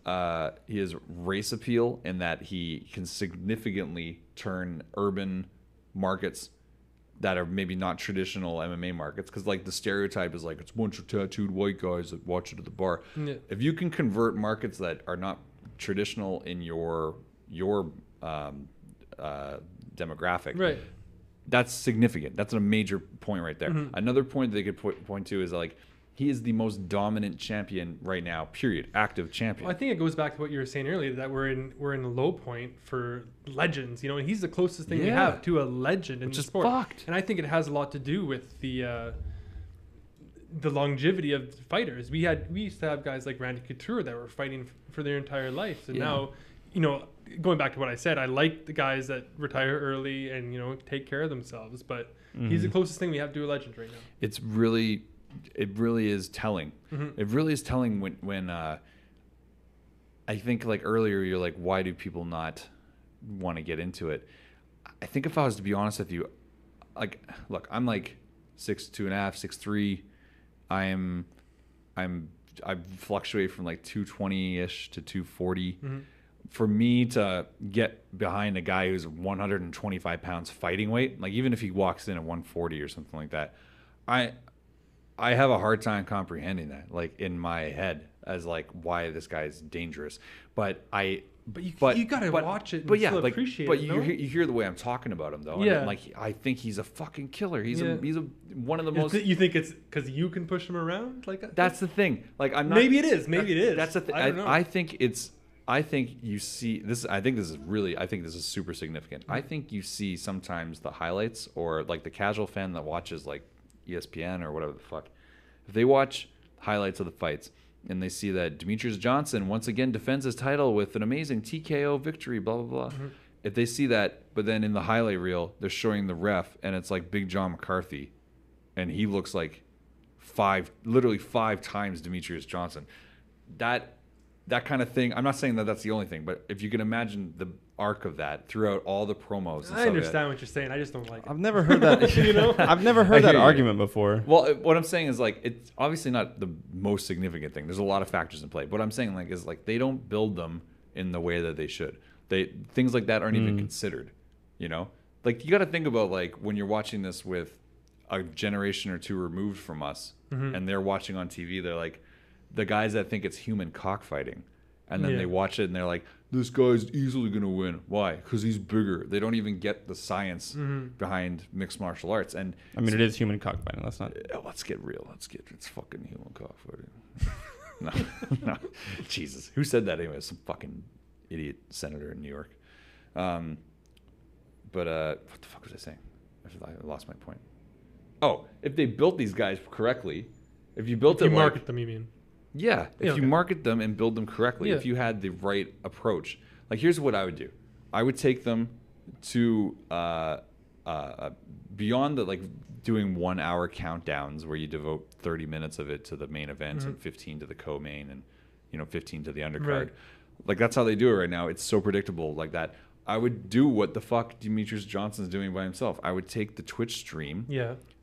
race appeal in that he can significantly turn urban markets that are maybe not traditional MMA markets, because like the stereotype is like it's a bunch of tattooed white guys that watch it at the bar. If you can convert markets that are not traditional in your demographic, right, that's significant. That's a major point right there. Another point they could point to is like, he is the most dominant champion right now, period. Active champion. Well, I think it goes back to what you were saying earlier, that we're in a low point for legends, and he's the closest thing we have to a legend in the sport. Which is fucked. And I think it has a lot to do with the longevity of fighters. We used to have guys like Randy Couture that were fighting for their entire life. And now, going back to what I said, I like the guys that retire early and, take care of themselves, but he's the closest thing we have to a legend right now. It really is telling. It really is telling when I think, like, earlier you're like, why do people not want to get into it? I think if I was to be honest with you, like, look, I'm like 6'2.5", 6'3". I fluctuate from like 220-ish to 240. For me to get behind a guy who's 125 pounds fighting weight, like even if he walks in at 140 or something like that, I have a hard time comprehending that, like, in my head, as like why this guy's dangerous. But you gotta watch it. And still appreciate it. You hear the way I'm talking about him though. Yeah. And like, I think he's a fucking killer. He's one of the most. You think it's because you can push him around? Like, that's the thing. Like, I'm not. Maybe it is. That's the thing. I think this is super significant. I think you see sometimes the highlights, or like the casual fan that watches like ESPN or whatever the fuck, if they watch highlights of the fights and they see that Demetrius Johnson once again defends his title with an amazing TKO victory, blah, blah, blah. If they see that, but then in the highlight reel, they're showing the ref and it's like Big John McCarthy. And he looks like literally five times Demetrius Johnson. That kind of thing. I'm not saying that that's the only thing, but if you can imagine the arc of that throughout all the promos. And I understand what you're saying. I just don't like it. I've never heard that. I've never heard that argument before. Well, what I'm saying is, like, it's obviously not the most significant thing. There's a lot of factors in play. But what I'm saying, like, is like they don't build them in the way that they should. Things like that aren't even considered. Like, you got to think about, like, when you're watching this with a generation or two removed from us, and they're watching on TV, they're like, the guys that think it's human cockfighting, and then they watch it and they're like, this guy's easily gonna win. Why? Because he's bigger. They don't even get the science behind mixed martial arts. And I mean, it is human cockfighting. That's not. Let's get real. It's fucking human cockfighting. No, Jesus, who said that anyway? Some fucking idiot senator in New York. But what the fuck was I saying? I lost my point. Oh, if they built these guys correctly, if you market them, you mean. Yeah, you market them and build them correctly, if you had the right approach. Like, here's what I would do. I would take them to beyond the, like, doing 1 hour countdowns where you devote 30 minutes of it to the main event and 15 to the co-main and, you know, 15 to the undercard. Right. Like, that's how they do it right now. It's so predictable like that. I would do what the fuck Demetrius Johnson's doing by himself. I would take the Twitch stream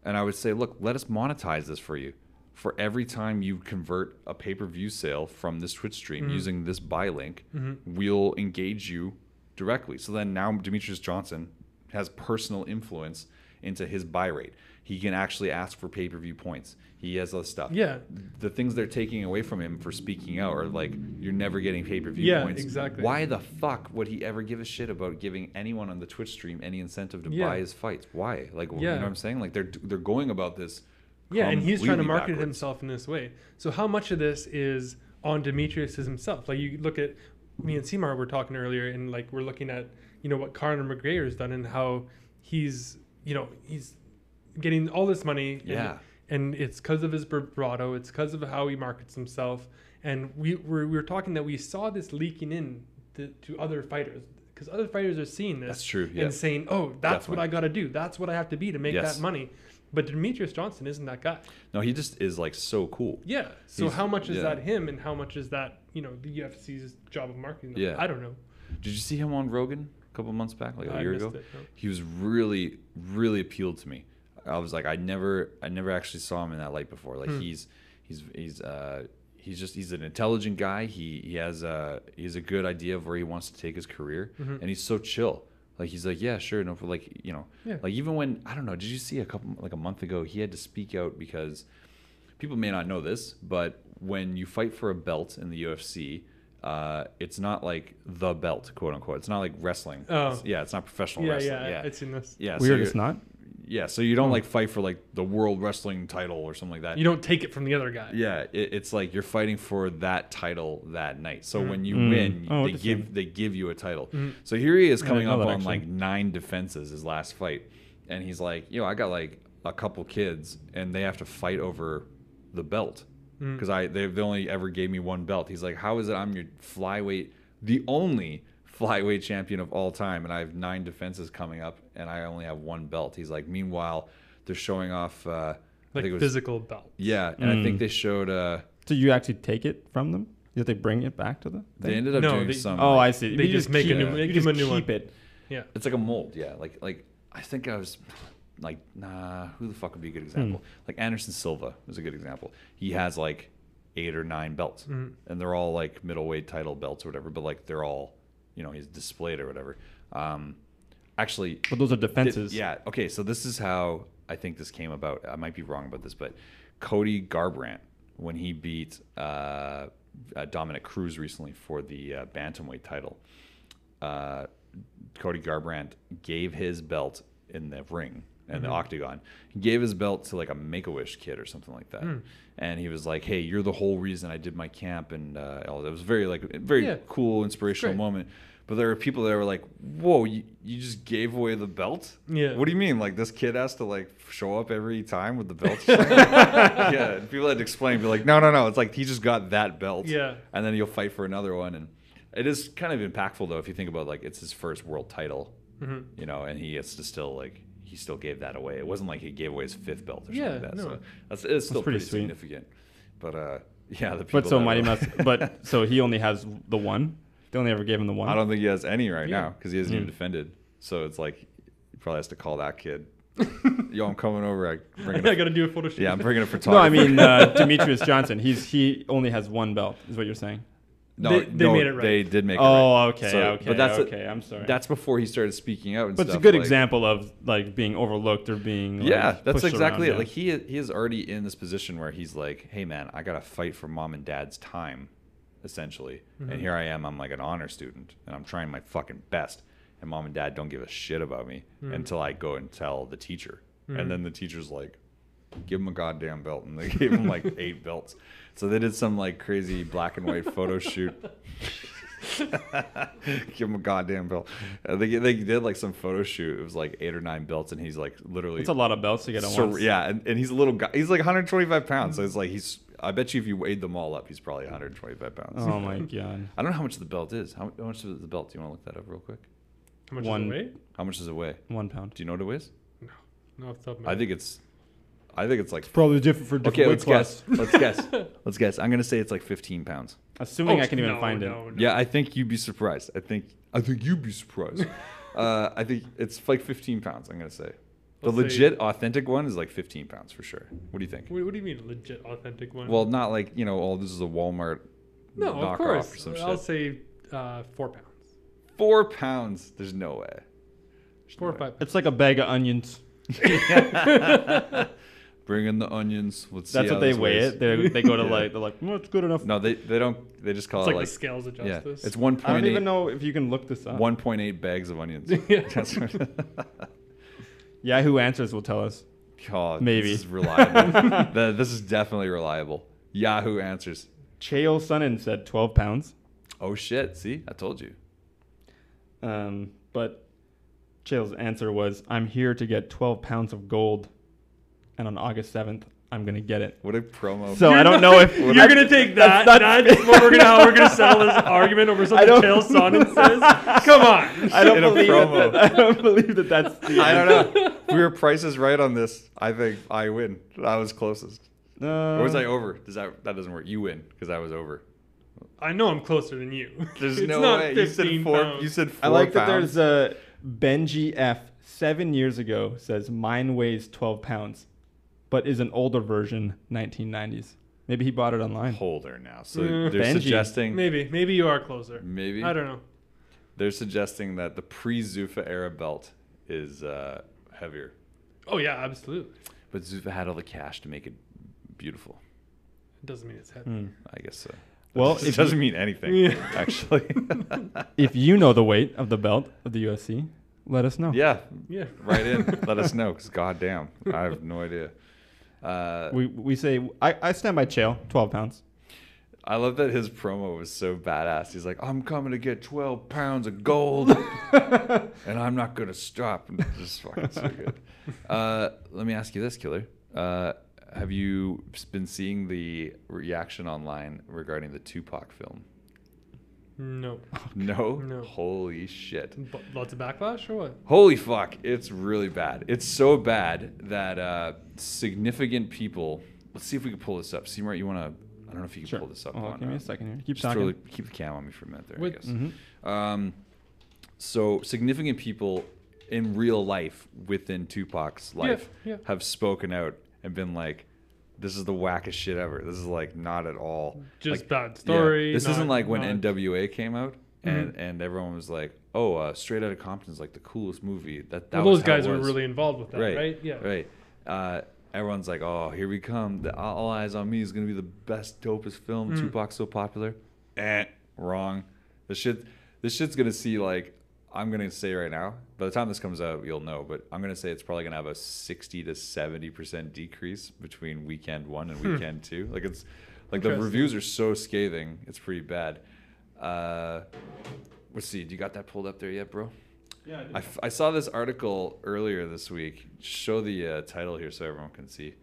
and I would say, look, let us monetize this for you. For every time you convert a pay-per-view sale from this Twitch stream using this buy link, we'll engage you directly. So then now Demetrius Johnson has personal influence into his buy rate. He can actually ask for pay-per-view points. He has other stuff. Yeah. The things they're taking away from him for speaking out are like, you're never getting pay-per-view points. Yeah, exactly. Why the fuck would he ever give a shit about giving anyone on the Twitch stream any incentive to buy his fights? Why? Like, you know what I'm saying? Like, they're going about this. Yeah, and he's trying to market himself in this way. So how much of this is on Demetrius himself? Like, you look at, me and Seymour were talking earlier, and like, we're looking at, you know, what Conor McGregor has done and how he's, you know, he's getting all this money. Yeah. And it's because of his bravado. It's because of how he markets himself. And we were talking that we saw this leaking in to other fighters, because other fighters are seeing this. That's true. Yeah. And saying, oh, that's what I got to do. That's what I have to be to make that money. But Demetrius Johnson isn't that guy. No, he just is like so cool. Yeah. So how much is that him, and how much is that, you know, the UFC's job of marketing? Yeah. I don't know. Did you see him on Rogan a couple months back, like a year ago? It, no. He was really, really appealed to me. I was like, I never actually saw him in that light before. Like he's an intelligent guy. He has a good idea of where he wants to take his career, and he's so chill. Like, he's like, yeah, sure. No, for like, you know, like, even when, I don't know, did you see a month ago, he had to speak out because people may not know this, but when you fight for a belt in the UFC, it's not like the belt, quote unquote. It's not like wrestling. Oh. It's not professional wrestling. Yeah, it's in this. Yeah, weird, so it's not? Yeah, so you don't like fight for like the world wrestling title or something like that. You don't take it from the other guy. Yeah, it's like you're fighting for that title that night. So when you win, they give you a title. So here he is coming up on like 9 defenses his last fight, and he's like, yo, I got like a couple kids, and they have to fight over the belt because they only ever gave me one belt. He's like, how is it I'm your flyweight, the only flyweight champion of all time, and I have 9 defenses coming up, and I only have 1 belt. He's like, meanwhile, they're showing off like physical belts. Yeah, and I think they showed. So you actually take it from them? Did they bring it back to them? They ended up doing some. Oh, I see. They just make a new. They give a new one. Keep it. Yeah, it's like a mold. Yeah, like I think I was like, nah, who the fuck would be a good example? Like Anderson Silva is a good example. He has like 8 or 9 belts, and they're all like middleweight title belts or whatever. But like they're all, you know, he's displayed or whatever. Actually, but those are defenses. Okay. So this is how I think this came about. I might be wrong about this, but Cody Garbrandt, when he beat Dominic Cruz recently for the bantamweight title, Cody Garbrandt gave his belt in the ring and the octagon. He gave his belt to like a Make-A-Wish kid or something like that. And he was like, hey, you're the whole reason I did my camp. And it was very cool, inspirational moment. But there were people that were like, whoa, you just gave away the belt? Yeah. What do you mean? Like, this kid has to like show up every time with the belt? Yeah. And people had to explain, be like, no. It's like, he just got that belt. Yeah. And then he'll fight for another one. And it is kind of impactful though, if you think about like, it's his first world title, you know, and he gets to still like, he still gave that away. It wasn't like he gave away his 5th belt or something like that. No. So it's still pretty sweet. Significant. But the people. But so Mighty Mouse. But so he only has the one. They only ever gave him the one. I don't think he has any now because he hasn't even defended. So it's like he probably has to call that kid. Yo, I'm coming over. I gotta do a photo shoot. Yeah, I'm bringing a photographer. No, I mean Demetrius Johnson. He only has 1 belt. Is what you're saying? No, they made it right. They did make it right. Okay, so, okay, but that's I'm sorry. That's before he started speaking out and stuff. But it's a good example of, like, being overlooked or being, like, that's exactly around. It. Like, he is already in this position where he's like, hey, man, I got to fight for mom and dad's time, essentially. And here I am. I'm, like, an honor student, and I'm trying my fucking best. And mom and dad don't give a shit about me until I go and tell the teacher. And then the teacher's like, give him a goddamn belt. And they gave him, like, 8 belts. So they did some like crazy black and white photo shoot. Give him a goddamn belt. They did like some photo shoot. It was like 8 or 9 belts, and he's like literally. It's a lot of belts to get on once. Yeah, and he's a little guy. He's like 125 pounds. So it's like he's. I bet you if you weighed them all up, he's probably 125 pounds. Oh my god! I don't know how much the belt is. How much is the belt? Do you want to look that up real quick? How much does it weigh? 1 pound. Do you know what it weighs? No, off the top of my head. I think it's I think it's like... It's probably different for different weight class. Let's guess. I'm going to say it's like 15 pounds. Assuming I can even find it. Yeah, I think you'd be surprised. I think you'd be surprised. I think it's like 15 pounds, I'm going to say. The legit authentic one is like 15 pounds for sure. What do you think? Wait, what do you mean legit authentic one? Well, not like, you know, oh, this is a Walmart knockoff or some shit. I'll say 4 pounds. 4 pounds? There's no way. There's no way. 4 or 5 pounds. It's like a bag of onions. Bring in the onions. That's what they weigh it. They go to like they're like, well, it's good enough. No, they don't. They just call it's it like the scales of justice. Yeah, it's 1.8. I don't even know if you can look this up. 1.8 bags of onions. Yahoo Answers will tell us. God, maybe this is reliable. This is definitely reliable. Yahoo Answers. Chael Sonnen said 12 pounds. Oh shit! See, I told you. But Chael's answer was, I'm here to get 12 pounds of gold, and on August 7th, I'm going to get it. What a promo. So I don't know if... You're going to take that. That's what we're going to settle this argument over something Chael Sonnen says? Come on. I don't believe that that's the... I don't know. If we were prices right on this, I think I win. I was closest. Or was I over? That doesn't work. You win, because I was over. I know I'm closer than you. There's no way. You said four pounds. I like that there's a... Benji F 7 years ago says mine weighs 12 pounds, but is an older version, 1990s. Maybe he bought it online. Older now, so they're Benji. Suggesting maybe you are closer. Maybe I don't know. They're suggesting that the pre-Zuffa era belt is heavier. Oh yeah, absolutely. But Zuffa had all the cash to make it beautiful. It doesn't mean it's heavy. I guess so. Well, it doesn't mean anything, actually. If you know the weight of the belt of the UFC, let us know. Yeah. Right in. Let us know, because goddamn, I have no idea. We say, I stand by Chael, 12 pounds. I love that his promo was so badass. He's like, I'm coming to get 12 pounds of gold, and I'm not going to stop. It's just fucking so good. Let me ask you this, Killer. Have you been seeing the reaction online regarding the Tupac film? No. No? Holy shit. Lots of backlash or what? Holy fuck. It's really bad. It's so bad that significant people... Let's see if we can pull this up. Seymour, you want to... I don't know if you can pull this up. Give me a second here. Keep talking. Keep the cam on me for a minute there, I guess. Mm-hmm. So significant people in real life within Tupac's life have spoken out and been like, this is the wackest shit ever. This is like not at all. Just like, bad story. Yeah. This isn't like when NWA came out and everyone was like, oh, Straight Outta Compton's like the coolest movie. Those guys were really involved with that, right? Yeah. Right. Everyone's like, oh, here we come. The All Eyes on Me is going to be the best, dopest film. Tupac's so popular. Wrong. This shit's going to see like, I'm going to say right now, by the time this comes out, you'll know, but I'm going to say it's probably going to have a 60 to 70% decrease between weekend one and weekend two. Like it's like the reviews are so scathing. It's pretty bad. Let's see. Do you got that pulled up there yet, bro? Yeah, I did. I saw this article earlier this week. Show the title here so everyone can see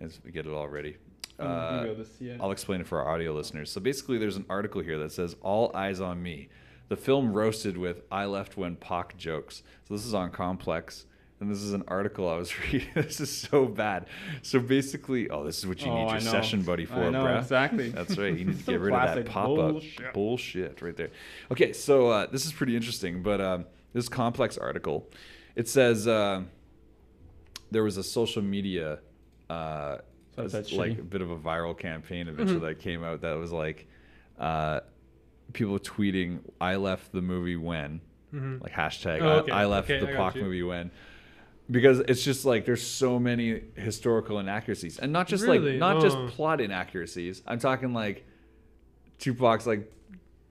as we get it all ready. I'll explain it for our audio listeners. So basically there's an article here that says All Eyes on Me. The film roasted with I left when Pac jokes. So this is on Complex. And this is an article I was reading. This is so bad. So basically, this is what you need your session buddy for, bruh. Exactly. That's right. You need to get rid of that pop-up. Bullshit right there. Okay, so this is pretty interesting. But this Complex article, it says there was a social media, a bit of a viral campaign eventually that came out that was like... people tweeting I left the movie when like hashtag I left the Pac movie when, because it's just like there's so many historical inaccuracies and not just just plot inaccuracies. I'm talking like Tupac's like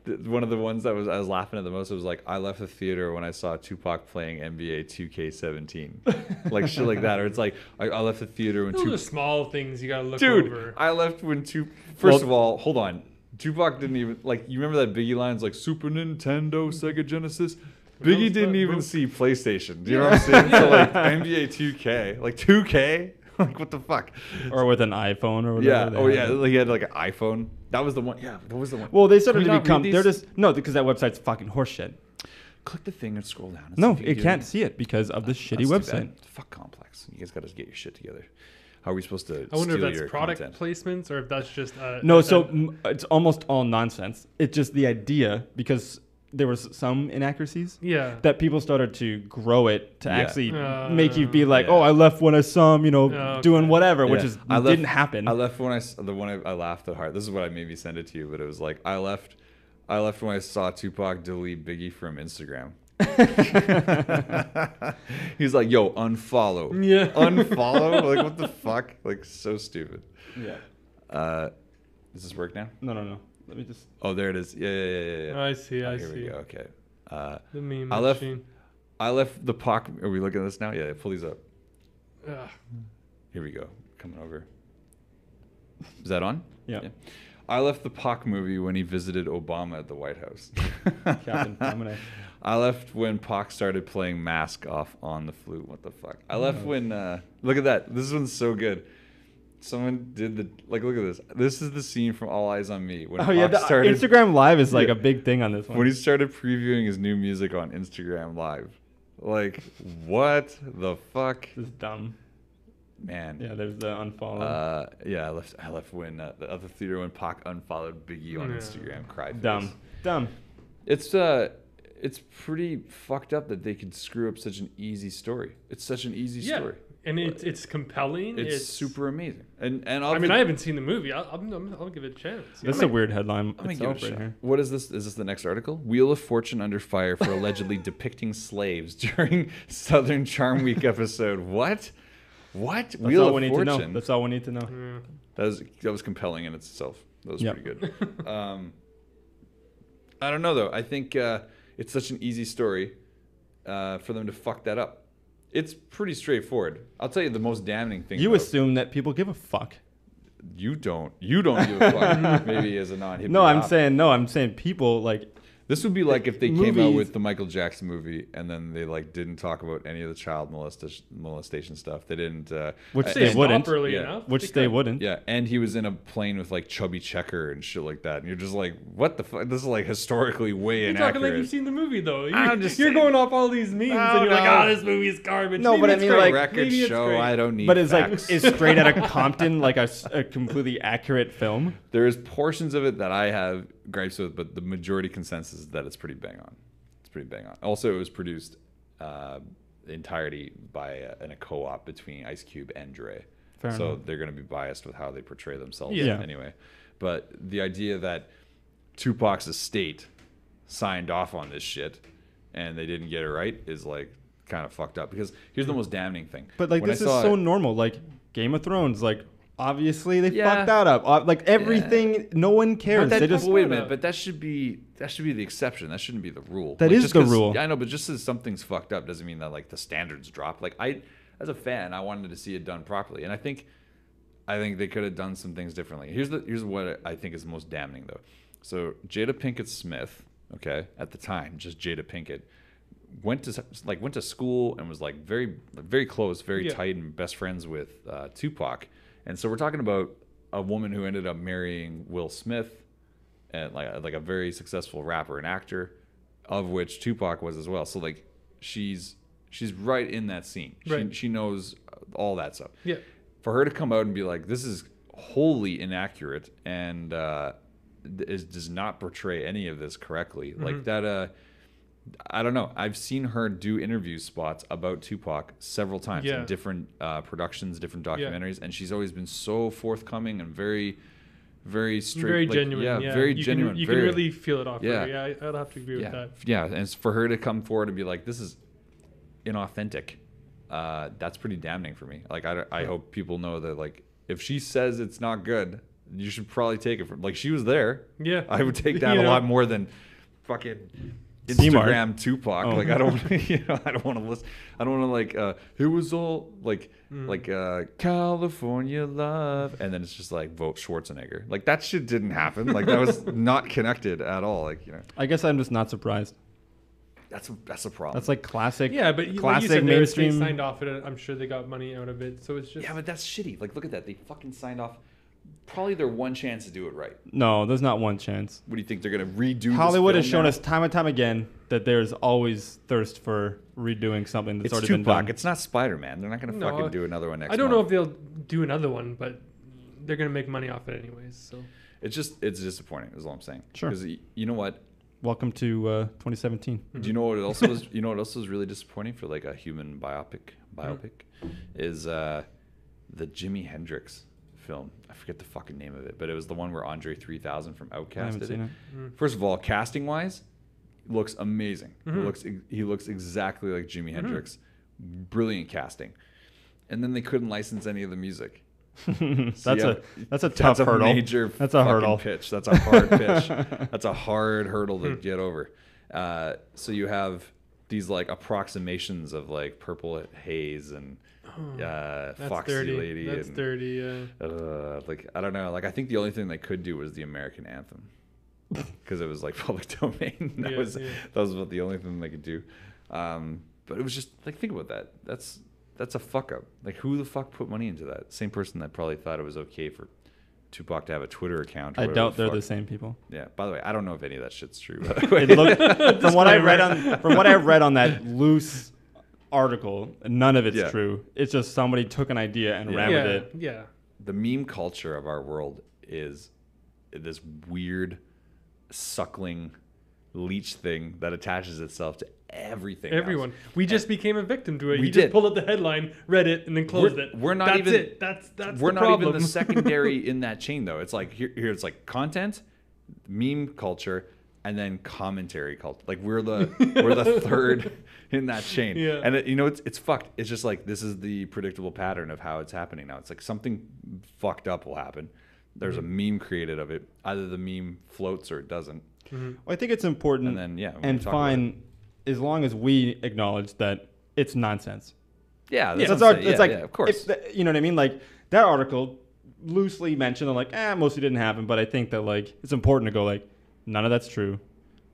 one of the ones that I was laughing at the most. It was like I left the theater when I saw Tupac playing NBA 2K17, like shit like that. Or it's like I left the theater when Tupac. Small things you gotta look over. Dude, I left when Tupac. First of all, hold on. Tupac didn't even, like, you remember that Biggie line's like, Super Nintendo, Sega Genesis? Biggie didn't even see PlayStation. Do you know what I'm saying? So, like, NBA 2K. Like, 2K? Like, what the fuck? Or with an iPhone or whatever. Yeah, he had, like, an iPhone. That was the one. Yeah, that was the one. Well, they started to become, they're just, no, because that website's fucking horseshit. Click the thing and scroll down. No, it can't see it because of the shitty website. Fuck Complex. You guys got to get your shit together. how are we supposed to? I wonder if that's product placements or if that's just no. So it's almost all nonsense. It's just the idea, because there was some inaccuracies. Yeah. That people started to grow it to actually make you be like, oh, I left when I saw him, you know, doing whatever, which is didn't happen. I left when I the one I laughed at heart. This is what I maybe sent it to you, but it was like I left when I saw Tupac delete Biggie from Instagram. He's like, yo, unfollow. Yeah. Unfollow? Like, what the fuck? Like, so stupid. Yeah. Does this work now? No. Let me just. Oh, there it is. Yeah. I see. Here we go. Okay. The meme machine. I left the Pac. Are we looking at this now? Yeah. Pull these up. Here we go. Coming over. Is that on? Yeah. I left the Pac movie when he visited Obama at the White House. Captain Dominic. I left when Pac started playing Mask off on the flute. What the fuck? I left when... look at that. This one's so good. Someone did the... Like, look at this. This is the scene from All Eyes on Me. When Pac started, Instagram Live is like a big thing on this one. When he started previewing his new music on Instagram Live. Like, what the fuck? This is dumb. Man. Yeah, there's the unfollow. Yeah, I left when... the other theater when Pac unfollowed Biggie on Instagram. Cried. Dumb. It's pretty fucked up that they could screw up such an easy story. It's such an easy story. And it's compelling. It's super amazing. And I mean, I haven't seen the movie. I'll give it a chance. That's a weird headline. I'm going to here. What is this? Is this the next article? Wheel of Fortune under fire for allegedly depicting slaves during Southern Charm Week episode. What? That's Wheel of Fortune. That's all we need to know. Mm. That was compelling in itself. That was pretty good. I don't know, though. I think... it's such an easy story for them to fuck that up. It's pretty straightforward. I'll tell you the most damning thing. You assume that people give a fuck. You don't give a fuck. Maybe as a non-hippie. No, I'm saying people like. This would be like if they came out with the Michael Jackson movie and then they like didn't talk about any of the child molestation stuff. They didn't, which they wouldn't. Which they wouldn't. Yeah, and he was in a plane with like Chubby Checker and shit like that. And you're just like, what the fuck? This is like historically way inaccurate. You're talking like you've seen the movie though. You're going off all these memes and you're like, oh, this movie's garbage. No, but I mean, like record show. I don't need. But it's facts. Like it's Straight Outta Compton, like a completely accurate film. There is portions of it that I have gripes with, but the majority consensus is that it's pretty bang on. It's pretty bang on. Also, it was produced entirety by in a co-op between Ice Cube and Dre. Fair enough. They're going to be biased with how they portray themselves anyway. But the idea that Tupac's estate signed off on this shit and they didn't get it right is like kind of fucked up, because here's the most damning thing. But like, this is so normal. Like Game of Thrones, like obviously they fucked that up. Like everything, no one cares. They just wait a minute, but that should be the exception. That shouldn't be the rule. That is the rule. I know, but just as something's fucked up doesn't mean that like the standards drop. Like as a fan, I wanted to see it done properly, and I think they could have done some things differently. Here's what I think is the most damning though. So Jada Pinkett Smith, okay, at the time, just Jada Pinkett, went to school and was like very, very close, very tight, and best friends with Tupac. And so we're talking about a woman who ended up marrying Will Smith, and like a very successful rapper and actor, of which Tupac was as well. So like she's right in that scene. Right. She knows all that stuff. Yeah. For her to come out and be like, this is wholly inaccurate and does not portray any of this correctly. Mm-hmm. Like that. I don't know. I've seen her do interview spots about Tupac several times in different productions, different documentaries, and she's always been so forthcoming and very, very straight. Very genuine. Yeah, very genuine. You can really feel it off. Yeah, right? I'd have to agree with that. Yeah, and for her to come forward and be like, this is inauthentic, that's pretty damning for me. Like, I hope people know that, like, if she says it's not good, you should probably take it from... Like, she was there. Yeah. I would take that a lot more than fucking... Instagram Tupac, like I don't want to listen. I don't want to like it was all like California love, and then it's just like vote Schwarzenegger. Like that shit didn't happen. Like that was not connected at all. Like I guess I'm just not surprised. That's a problem. That's like classic. Yeah, but classic like you said, mainstream signed off at it. I'm sure they got money out of it. So it's just but that's shitty. Like look at that. They fucking signed off. Probably their one chance to do it right. No, there's not one chance. What do you think? They're going to redo Hollywood this film has shown us time and time again that there's always thirst for redoing something that's already been done. It's not Spider-Man. They're not going to fucking do another one next month. I don't know if they'll do another one, but they're going to make money off it anyways. So it's disappointing is all I'm saying. Sure. Because you know what? Welcome to 2017. Mm-hmm. Do you know what also was? You know what else was really disappointing for like a human biopic is the Jimi Hendrix film. I forget the fucking name of it, but it was the one where Andre 3000 from Outkast did it. Mm-hmm. First of all, casting wise, looks amazing. Mm-hmm. He looks exactly like Jimi Hendrix. Brilliant casting, and then they couldn't license any of the music. That's a hard pitch. That's a hard hurdle to get over. So you have these like approximations of like Purple Haze and Foxy Lady. That's dirty. Yeah. Like I don't know. Like I think the only thing they could do was the American anthem because it was like public domain. That was about the only thing they could do. But it was just like think about that. That's a fuck up. Like, who the fuck put money into that? Same person that probably thought it was okay for Tupac to have a Twitter account. I doubt they're the same people. Yeah. By the way, I don't know if any of that shit's true. From what I read on that loose article, none of it's true. It's just somebody took an idea and ran with it. Yeah. The meme culture of our world is this weird, suckling leech thing that attaches itself to everyone else. We just became a victim to it. We just pulled up the headline, read it, and then closed it. We're not even the secondary in that chain though. It's like here it's like content, meme culture, and then commentary culture. Like we're the third in that chain. Yeah. And it's fucked. It's just like this is the predictable pattern of how it's happening now. It's like something fucked up will happen. There's a meme created of it. Either the meme floats or it doesn't. Mm-hmm. Well, I think it's important as long as we acknowledge that it's nonsense. Yeah, of course. You know what I mean? Like that article loosely mentioned, I'm like, mostly didn't happen, but I think that like it's important to go like, none of that's true.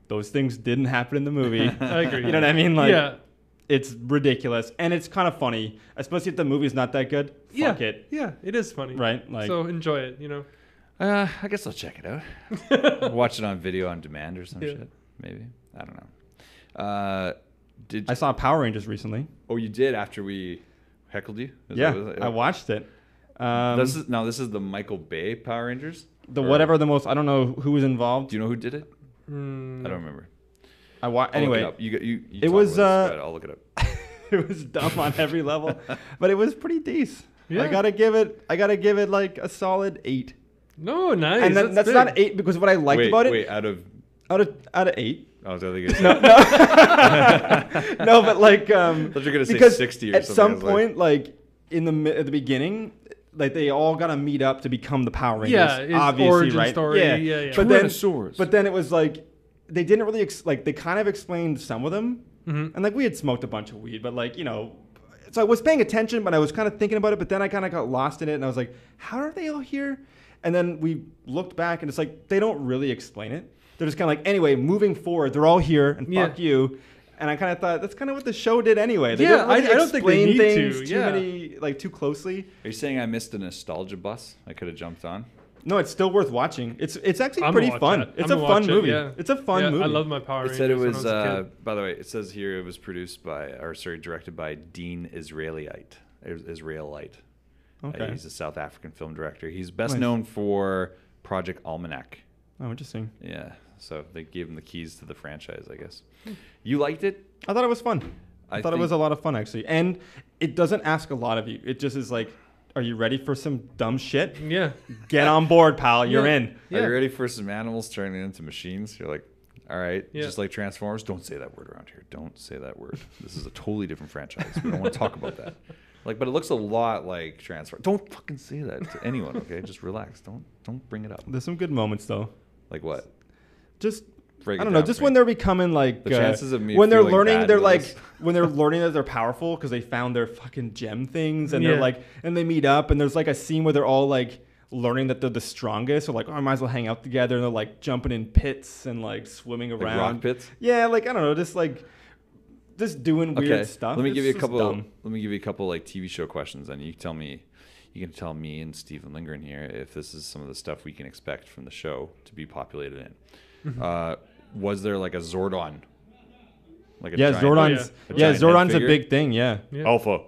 Those things didn't happen in the movie. I agree. You know what I mean? Like, it's ridiculous and it's kind of funny, especially if the movie's not that good. Fuck it. Yeah, it is funny. Right? Like, so enjoy it. You know. I guess I'll check it out. Watch it on video on demand or some shit. Maybe I don't know. I saw Power Rangers recently. Oh, you did after we heckled you? I watched it. This is the Michael Bay Power Rangers? I don't know who was involved. Do you know who did it? I don't remember. Anyway. I'll look it up. It was dumb on every level, but it was pretty decent. Yeah. I gotta give it like a solid 8. No, nice. And that's not 8 because what I liked about it. Wait, out of 8. I was thinking no. No, but like thought you were gonna say 60 or something. At some point, like at the beginning, like they all gotta meet up to become the Power Rangers. Yeah, it's obviously, origin story. Yeah, yeah, yeah. But then it was like they didn't really they kind of explained some of them, and like we had smoked a bunch of weed, but like you know. So I was paying attention, but I was kind of thinking about it. But then I kind of got lost in it, and I was like, "How are they all here?" And then we looked back, and it's like they don't really explain it. They're just kind of like, anyway, moving forward, they're all here, and fuck you. And I kind of thought that's kind of what the show did anyway. They didn't really I don't think they need things to. Many, like too closely. Are you saying I missed a nostalgia bus? I could have jumped on. No, it's still worth watching. It's actually pretty fun. It's a fun movie. It's a fun movie. I love my Power Rangers. It said it was. By the way, it says here it was directed by Dean Israelite. Okay. He's a South African film director. He's best known for Project Almanac. Oh, interesting. Yeah. So they gave him the keys to the franchise, I guess. You liked it? I thought it was fun. I thought it was a lot of fun, actually. And it doesn't ask a lot of you. It just is like, are you ready for some dumb shit? Yeah. Get on board, pal. You're in. Yeah. Are you ready for some animals turning into machines? You're like, all right. Yeah. Just like Transformers. Don't say that word around here. Don't say that word. This is a totally different franchise. We don't want to talk about that. Like, but it looks a lot like Transformers. Don't fucking say that to anyone, okay? Just relax. Don't bring it up. There's some good moments, though. Like what? Just break I don't down, know. Just when they're becoming like the chances of me when they're learning, they're like when they're learning that they're powerful because they found their fucking gem things, and they're like, and they meet up, and there's like a scene where they're all like learning that they're the strongest, or like, oh, I might as well hang out together, and they're like jumping in pits and like swimming around. Like rock pits. Yeah, like I don't know, just doing weird stuff. Let me give you a couple like TV show questions, and you tell me. You can tell me and Steven Lindgren here if this is some of the stuff we can expect from the show to be populated in. Was there like a Zordon Like a Zordon's a big thing. Yeah. Alpha.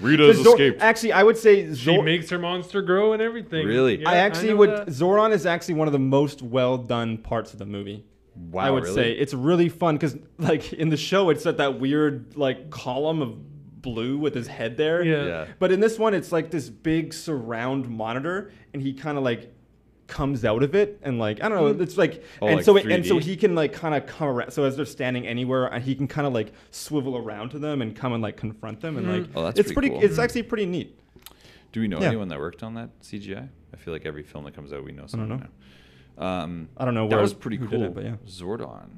Rita's escaped. Actually, I would say she makes her monster grow and everything. Really? Yeah, I would. Zordon is actually one of the most well done parts of the movie. Wow. I would say it's really fun because, like, in the show, it's at that weird like column of blue with his head there. Yeah. But in this one, it's like this big surround monitor, and he kind of like comes out of it, and like I don't know, it's like and so he can like kind of come around. So as they're standing anywhere, and he can kind of like swivel around to them and come and like confront them, and like it's pretty. Cool. It's actually pretty neat. Do we know anyone that worked on that CGI? I feel like every film that comes out, we know someone. I don't know. That was pretty cool. Did it, Zordon.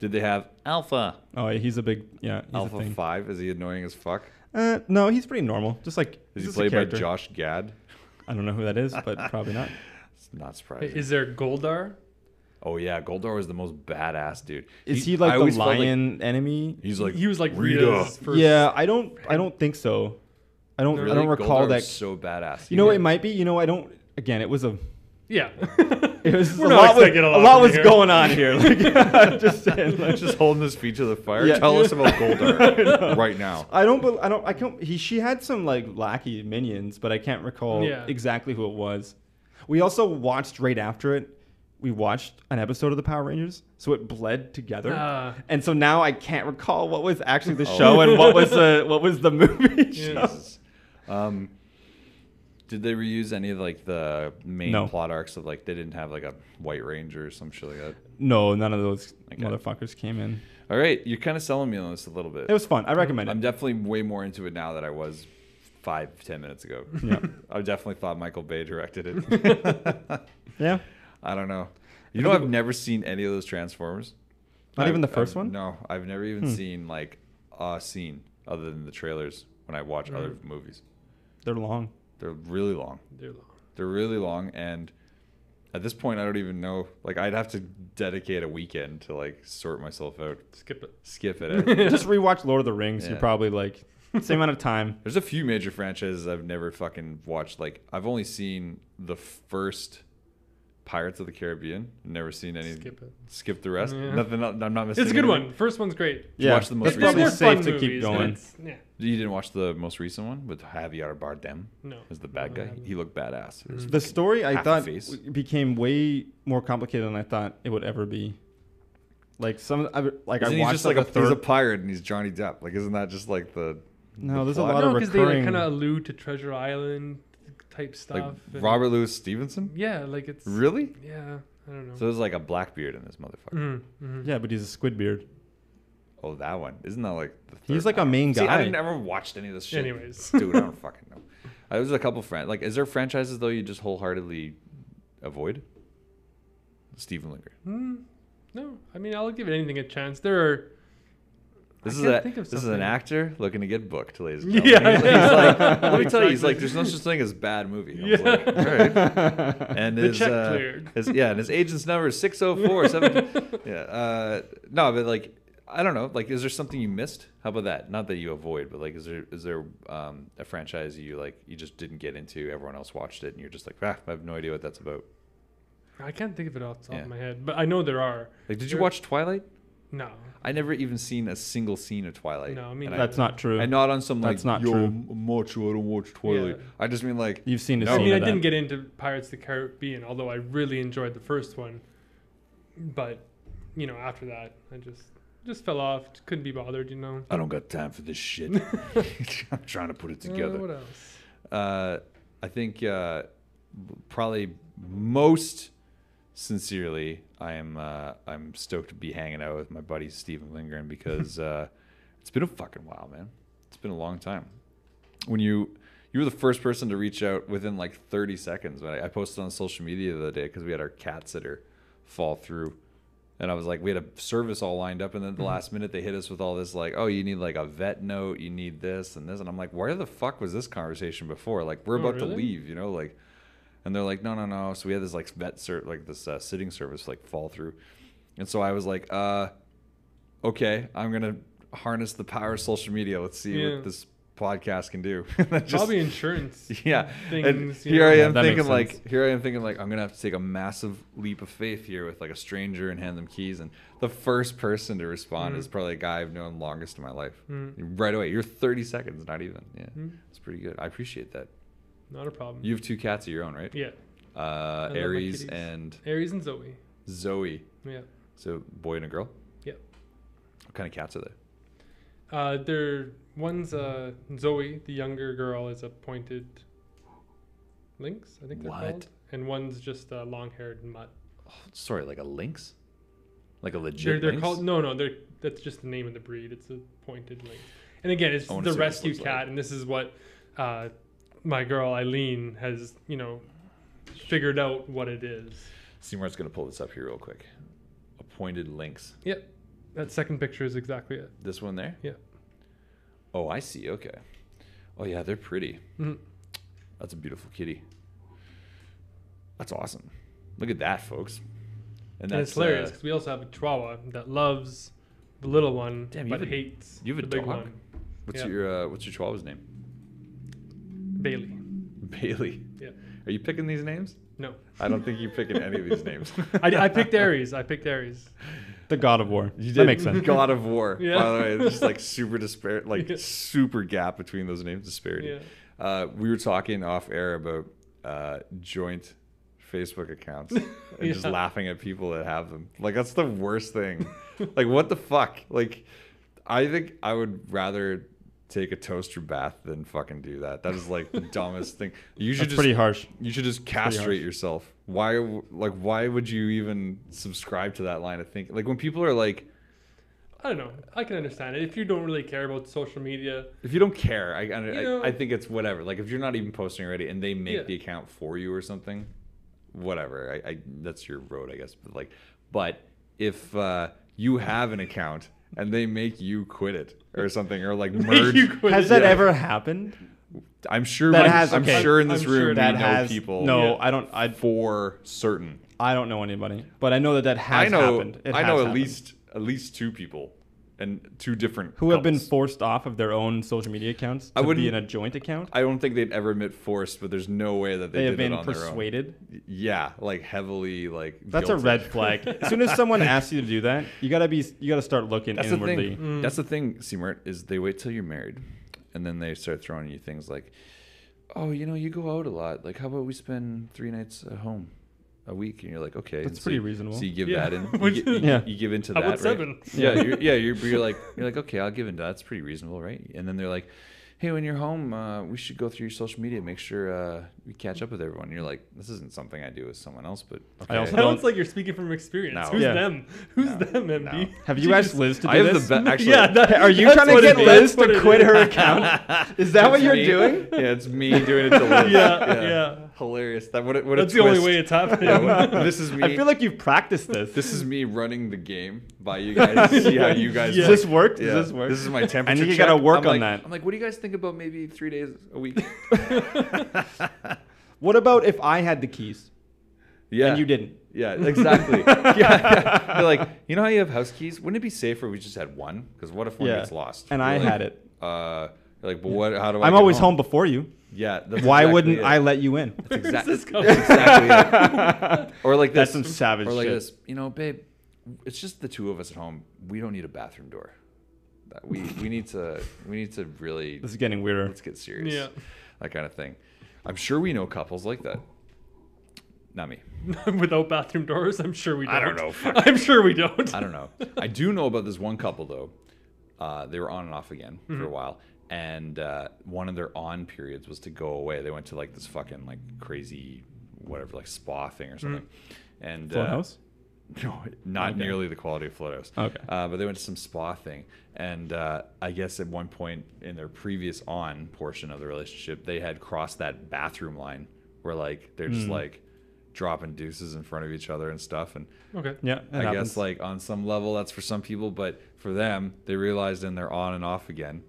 Did they have Alpha? Oh, he's a big Alpha a 5. Is he annoying as fuck? No, he's pretty normal. Just like is he played by Josh Gad? I don't know who that is, but probably not. Not surprising. Is there Goldar? Oh yeah, Goldar was the most badass dude. Is he like the lion enemy? He's like he was like Rita's first. Yeah, I don't think so. I don't recall Goldar that. Was so badass. You know, it might be. You know, I don't. Again, it was a. Yeah. It was a lot was going on here. Like, just saying, like, just holding this feet to the fire. Yeah. Tell us about Goldar right now. I can't. She had some like lackey minions, but I can't recall exactly who it was. We also watched right after it. We watched an episode of the Power Rangers, so it bled together, and so now I can't recall what was actually the show and what was the movie. Jesus. Did they reuse any of like the main plot arcs of like they didn't have like a White Ranger or some shit like that? No, none of those motherfuckers came in. All right, you're kind of selling me on this a little bit. It was fun. I recommend it. I'm definitely way more into it now than I was 5-10 minutes ago. Yeah, I definitely thought Michael Bay directed it. Yeah, I don't know. You know, I've never seen any of those Transformers. Not even the first one. No, I've never even seen like a scene other than the trailers when I watch other movies. They're long. They're really long. They're really long, and at this point, I don't even know. Like, I'd have to dedicate a weekend to like sort myself out. Skip it. Just rewatch Lord of the Rings. Yeah. You're probably like. Same amount of time. There's a few major franchises I've never fucking watched. Like, I've only seen the first Pirates of the Caribbean. Never seen any. Skip it. Skip the rest. Yeah. Nothing. I'm not missing. It's a good one. First one's great. Yeah. Watch the most recent. Probably safe to keep going. Yeah. You didn't watch the most recent one with Javier Bardem? No. As the bad guy, he looked badass. Mm-hmm. The story I thought became way more complicated than I thought it would ever be. Like I watched he's a pirate and he's Johnny Depp. Like, isn't that just like the? No, there's a lot of recurring. Because they like, kind of allude to Treasure Island type stuff. Like Robert Louis Stevenson? Yeah, like it's... Really? Yeah, I don't know. So there's like a black beard in this motherfucker. Mm-hmm. Yeah, but he's a squid beard. Oh, that one. Isn't that like the third? He's like a main guy. See, I never watched any of this shit. Anyways. Dude, I don't fucking know. There's a couple friends. Like, is there franchises, though, you just wholeheartedly avoid? Steven Lindgren. No, I mean, I'll give it anything a chance. There are... This is an actor looking to get booked, ladies and gentlemen. Yeah, he's like, let me tell you, he's like, there's no such thing as bad movie. I was like, all right. And his agent's number is 604-7. Yeah. No, but like, I don't know. Like, is there something you missed? How about that? Not that you avoid, but like, is there a franchise you like you just didn't get into? Everyone else watched it, and you're just like, I have no idea what that's about. I can't think of it off the top of my head, but I know there are. Like, did you watch Twilight? No. I never even seen a single scene of Twilight. No, I mean... That's not true. And not on some, like, macho, I don't watch Twilight. Yeah. I just mean, like... You've seen it. I mean, I didn't get into Pirates of the Caribbean, although I really enjoyed the first one. But, you know, after that, I just fell off. Couldn't be bothered, you know? I don't got time for this shit. I'm trying to put it together. What else? I think probably most... Sincerely, I'm stoked to be hanging out with my buddy Steven Lindgren because it's been a fucking while, man. It's been a long time. When you were the first person to reach out within like 30 seconds. When I posted on social media the other day because we had our cat sitter fall through, and I was like, we had a service all lined up, and then at the last minute they hit us with all this like, oh, you need like a vet note, you need this and this, and I'm like, where the fuck was this conversation before? Like, we're about to leave, you know, like. And they're like, no. So we had this like sitting service like fall through, and so I was like, okay, I'm gonna harness the power of social media. Let's see what this podcast can do. Just, probably insurance. Yeah. Things, and here I am thinking like, I'm going to have to take a massive leap of faith here with like a stranger and hand them keys. And the first person to respond is probably a guy I've known longest in my life. Right away. You're 30 seconds, not even. Yeah. It's pretty good. I appreciate that. Not a problem. You have two cats of your own, right? Yeah. Aries and Zoe. Zoe. Yeah. So boy and a girl? Yeah. What kind of cats are they? One's Zoe, the younger girl, is a pointed lynx, I think they're called. And one's just a long-haired mutt. Oh, sorry, like a lynx? Like a legit lynx? Called, that's just the name of the breed. It's a pointed lynx. And again, it's the rescue cat, like. And this is what my girl Eileen has, figured out what it is. Seymour's going to pull this up here real quick. A pointed lynx. Yep. That second picture is exactly it. This one there? Yeah. Oh, I see. Okay. Oh, yeah, they're pretty. That's a beautiful kitty. That's awesome. Look at that, folks. And it's hilarious because we also have a Chihuahua that loves the little one hates the big one. What's your Chihuahua's name? Bailey. Bailey. Yeah. Are you picking these names? No. I don't think you're picking any of these names. I picked Aries. The God of War. You did. That makes sense. God of War. Yeah. By the way, there's just like super disparate, super gap between those names, disparity. Yeah. We were talking off air about joint Facebook accounts and just laughing at people that have them. Like, that's the worst thing. Like, what the fuck? Like, I think I would rather take a toaster bath than fucking do that. That is like the dumbest thing. Pretty harsh. You should just castrate yourself. Why would you even subscribe to that line of thinking? Like, when people are like, I don't know, I can understand it. If you don't really care about social media, if you don't care, I think it's whatever. Like, if you're not even posting already and they make the account for you or something, whatever. I that's your road, I guess. But if you have an account and they make you quit it or something, or like merge. Has that ever happened? I'm sure. I'm sure in this room that know people. No, I don't. I for certain. I don't know anybody, but I know that has happened. I know at least two people, and two different who have been forced off of their own social media accounts to be in a joint account. I don't think they'd ever admit forced, but there's no way that they have been persuaded. Yeah, like heavily, like that's guilty. A red flag. As soon as someone asks you to do that, you gotta start looking inwardly. That's the thing, Seymour, is they wait till you're married, and then they start throwing you things like, "Oh, you go out a lot. Like, how about we spend 3 nights at home a week?" And you're like, okay, that's pretty reasonable. So you give that in. You give into that, right? 7. Yeah, you're like, okay, I'll give into that. It's pretty reasonable, right? And then they're like, hey, when you're home, we should go through your social media, make sure we catch up with everyone. And you're like, this isn't something I do with someone else, but okay. I also sounds like you're speaking from experience. No. Who's them? Who's them, MD? No. Have you asked Liz to do this? Actually, are you trying to get Liz to quit her account? Is that what you're doing? Yeah, it's me doing it to Liz. Yeah. Hilarious. That's the only way it's happening. This is me. I feel like you've practiced this. This is me running the game by you guys. See how you guys. Does this work? Does this work? This is my temperature. I think you got to work on that. I'm like, what do you guys think about maybe 3 days a week? What about if I had the keys? Yeah. And you didn't. Yeah, exactly. They're like, you know how you have house keys? Wouldn't it be safer if we just had one? Because what if one gets lost? And I had it. But what? How do I? I'm always home before you. Yeah. Why wouldn't I let you in? That's exactly it. Or like this. That's some savage shit. Or like this. Babe, it's just the two of us at home. We don't need a bathroom door. We need to really. This is getting weirder. Let's get serious. Yeah. That kind of thing. I'm sure we know couples like that. Not me. Without bathroom doors, I'm sure we don't. I don't know. Fuck. I'm sure we don't. I don't know. I do know about this one couple though. They were on and off again for a while. And one of their on periods was to go away. They went to like this fucking like crazy whatever like spa thing or something. And Float House? No, not nearly the quality of Float House. Okay. But they went to some spa thing. And I guess at one point in their previous on portion of the relationship, they had crossed that bathroom line where like they're just like dropping deuces in front of each other and stuff. And I guess like on some level that's for some people, but for them, they realized in their on and off again.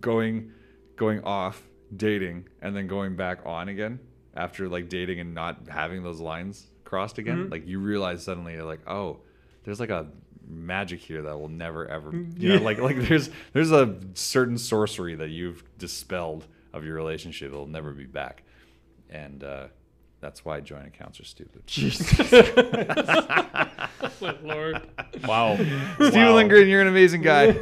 Going off dating and then going back on again after like dating and not having those lines crossed again, like you realize suddenly you're like, oh, there's like a magic here that will never ever, you know, like there's a certain sorcery that you've dispelled of your relationship that'll never be back, and that's why joint accounts are stupid. Jesus. Lord. Wow. Steven Lindgren, you're an amazing guy.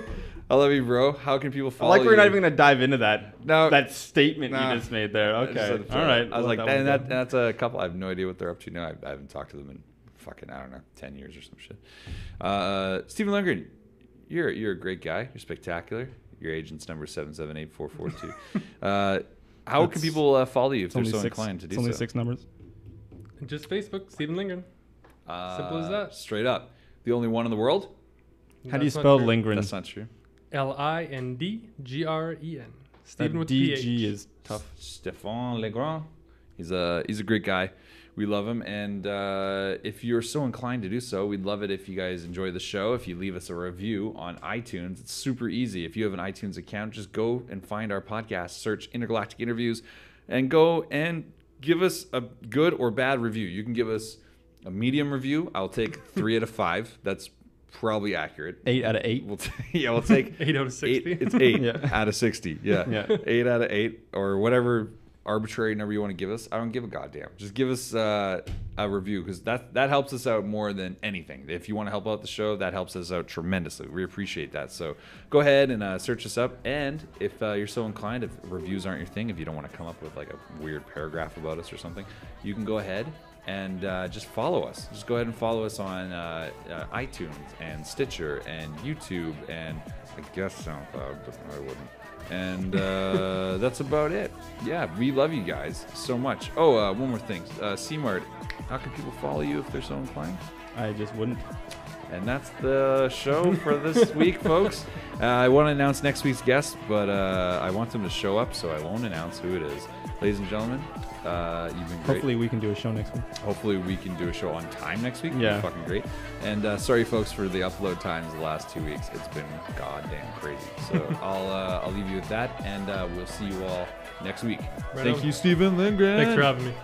I love you, bro. How can people follow you? I like we're not even going to dive into that that statement you just made there. Okay. All right. I was like, that's a couple. I have no idea what they're up to now. I haven't talked to them in fucking, I don't know, 10 years or some shit. Steven Lindgren, you're a great guy. You're spectacular. Your agent's number is 778-442. How can people follow you if they're so inclined to do so? It's only six numbers. Just Facebook, Steven Lindgren. Simple as that. Straight up. The only one in the world? How do you spell Lindgren? That's not true. L-I-N-D-G-R-E-N. Steven with PH. D-G is tough. Stephane Legrand. He's a great guy. We love him. And if you're so inclined to do so, we'd love it if you guys enjoy the show. If you leave us a review on iTunes, it's super easy. If you have an iTunes account, just go and find our podcast, search Intergalactic Interviews, and go and give us a good or bad review. You can give us a medium review. I'll take 3 out of 5. That's probably accurate. 8 out of 8. We'll take 8 out of 60. It's 8 out of 60. Yeah. 8 out of 8 or whatever arbitrary number you want to give us. I don't give a goddamn. Just give us a review, because that helps us out more than anything. If you want to help out the show, that helps us out tremendously. We appreciate that. So go ahead and search us up. And if you're so inclined, if reviews aren't your thing, if you don't want to come up with like a weird paragraph about us or something, you can go ahead and just follow us. Just go ahead and follow us on iTunes and Stitcher and YouTube and I guess SoundCloud, but I wouldn't. And that's about it. Yeah, we love you guys so much. Oh, one more thing. C-Mart, how can people follow you if they're so inclined? I just wouldn't. And that's the show for this week, folks. I want to announce next week's guest, but I want them to show up, so I won't announce who it is. Ladies and gentlemen, you've been great. Hopefully we can do a show next week. Hopefully we can do a show on time next week. Yeah. It'll be fucking great. And sorry, folks, for the upload times the last 2 weeks. It's been goddamn crazy. So I'll leave you with that, and we'll see you all next week. Thank you, Steven Lindgren. Thanks for having me.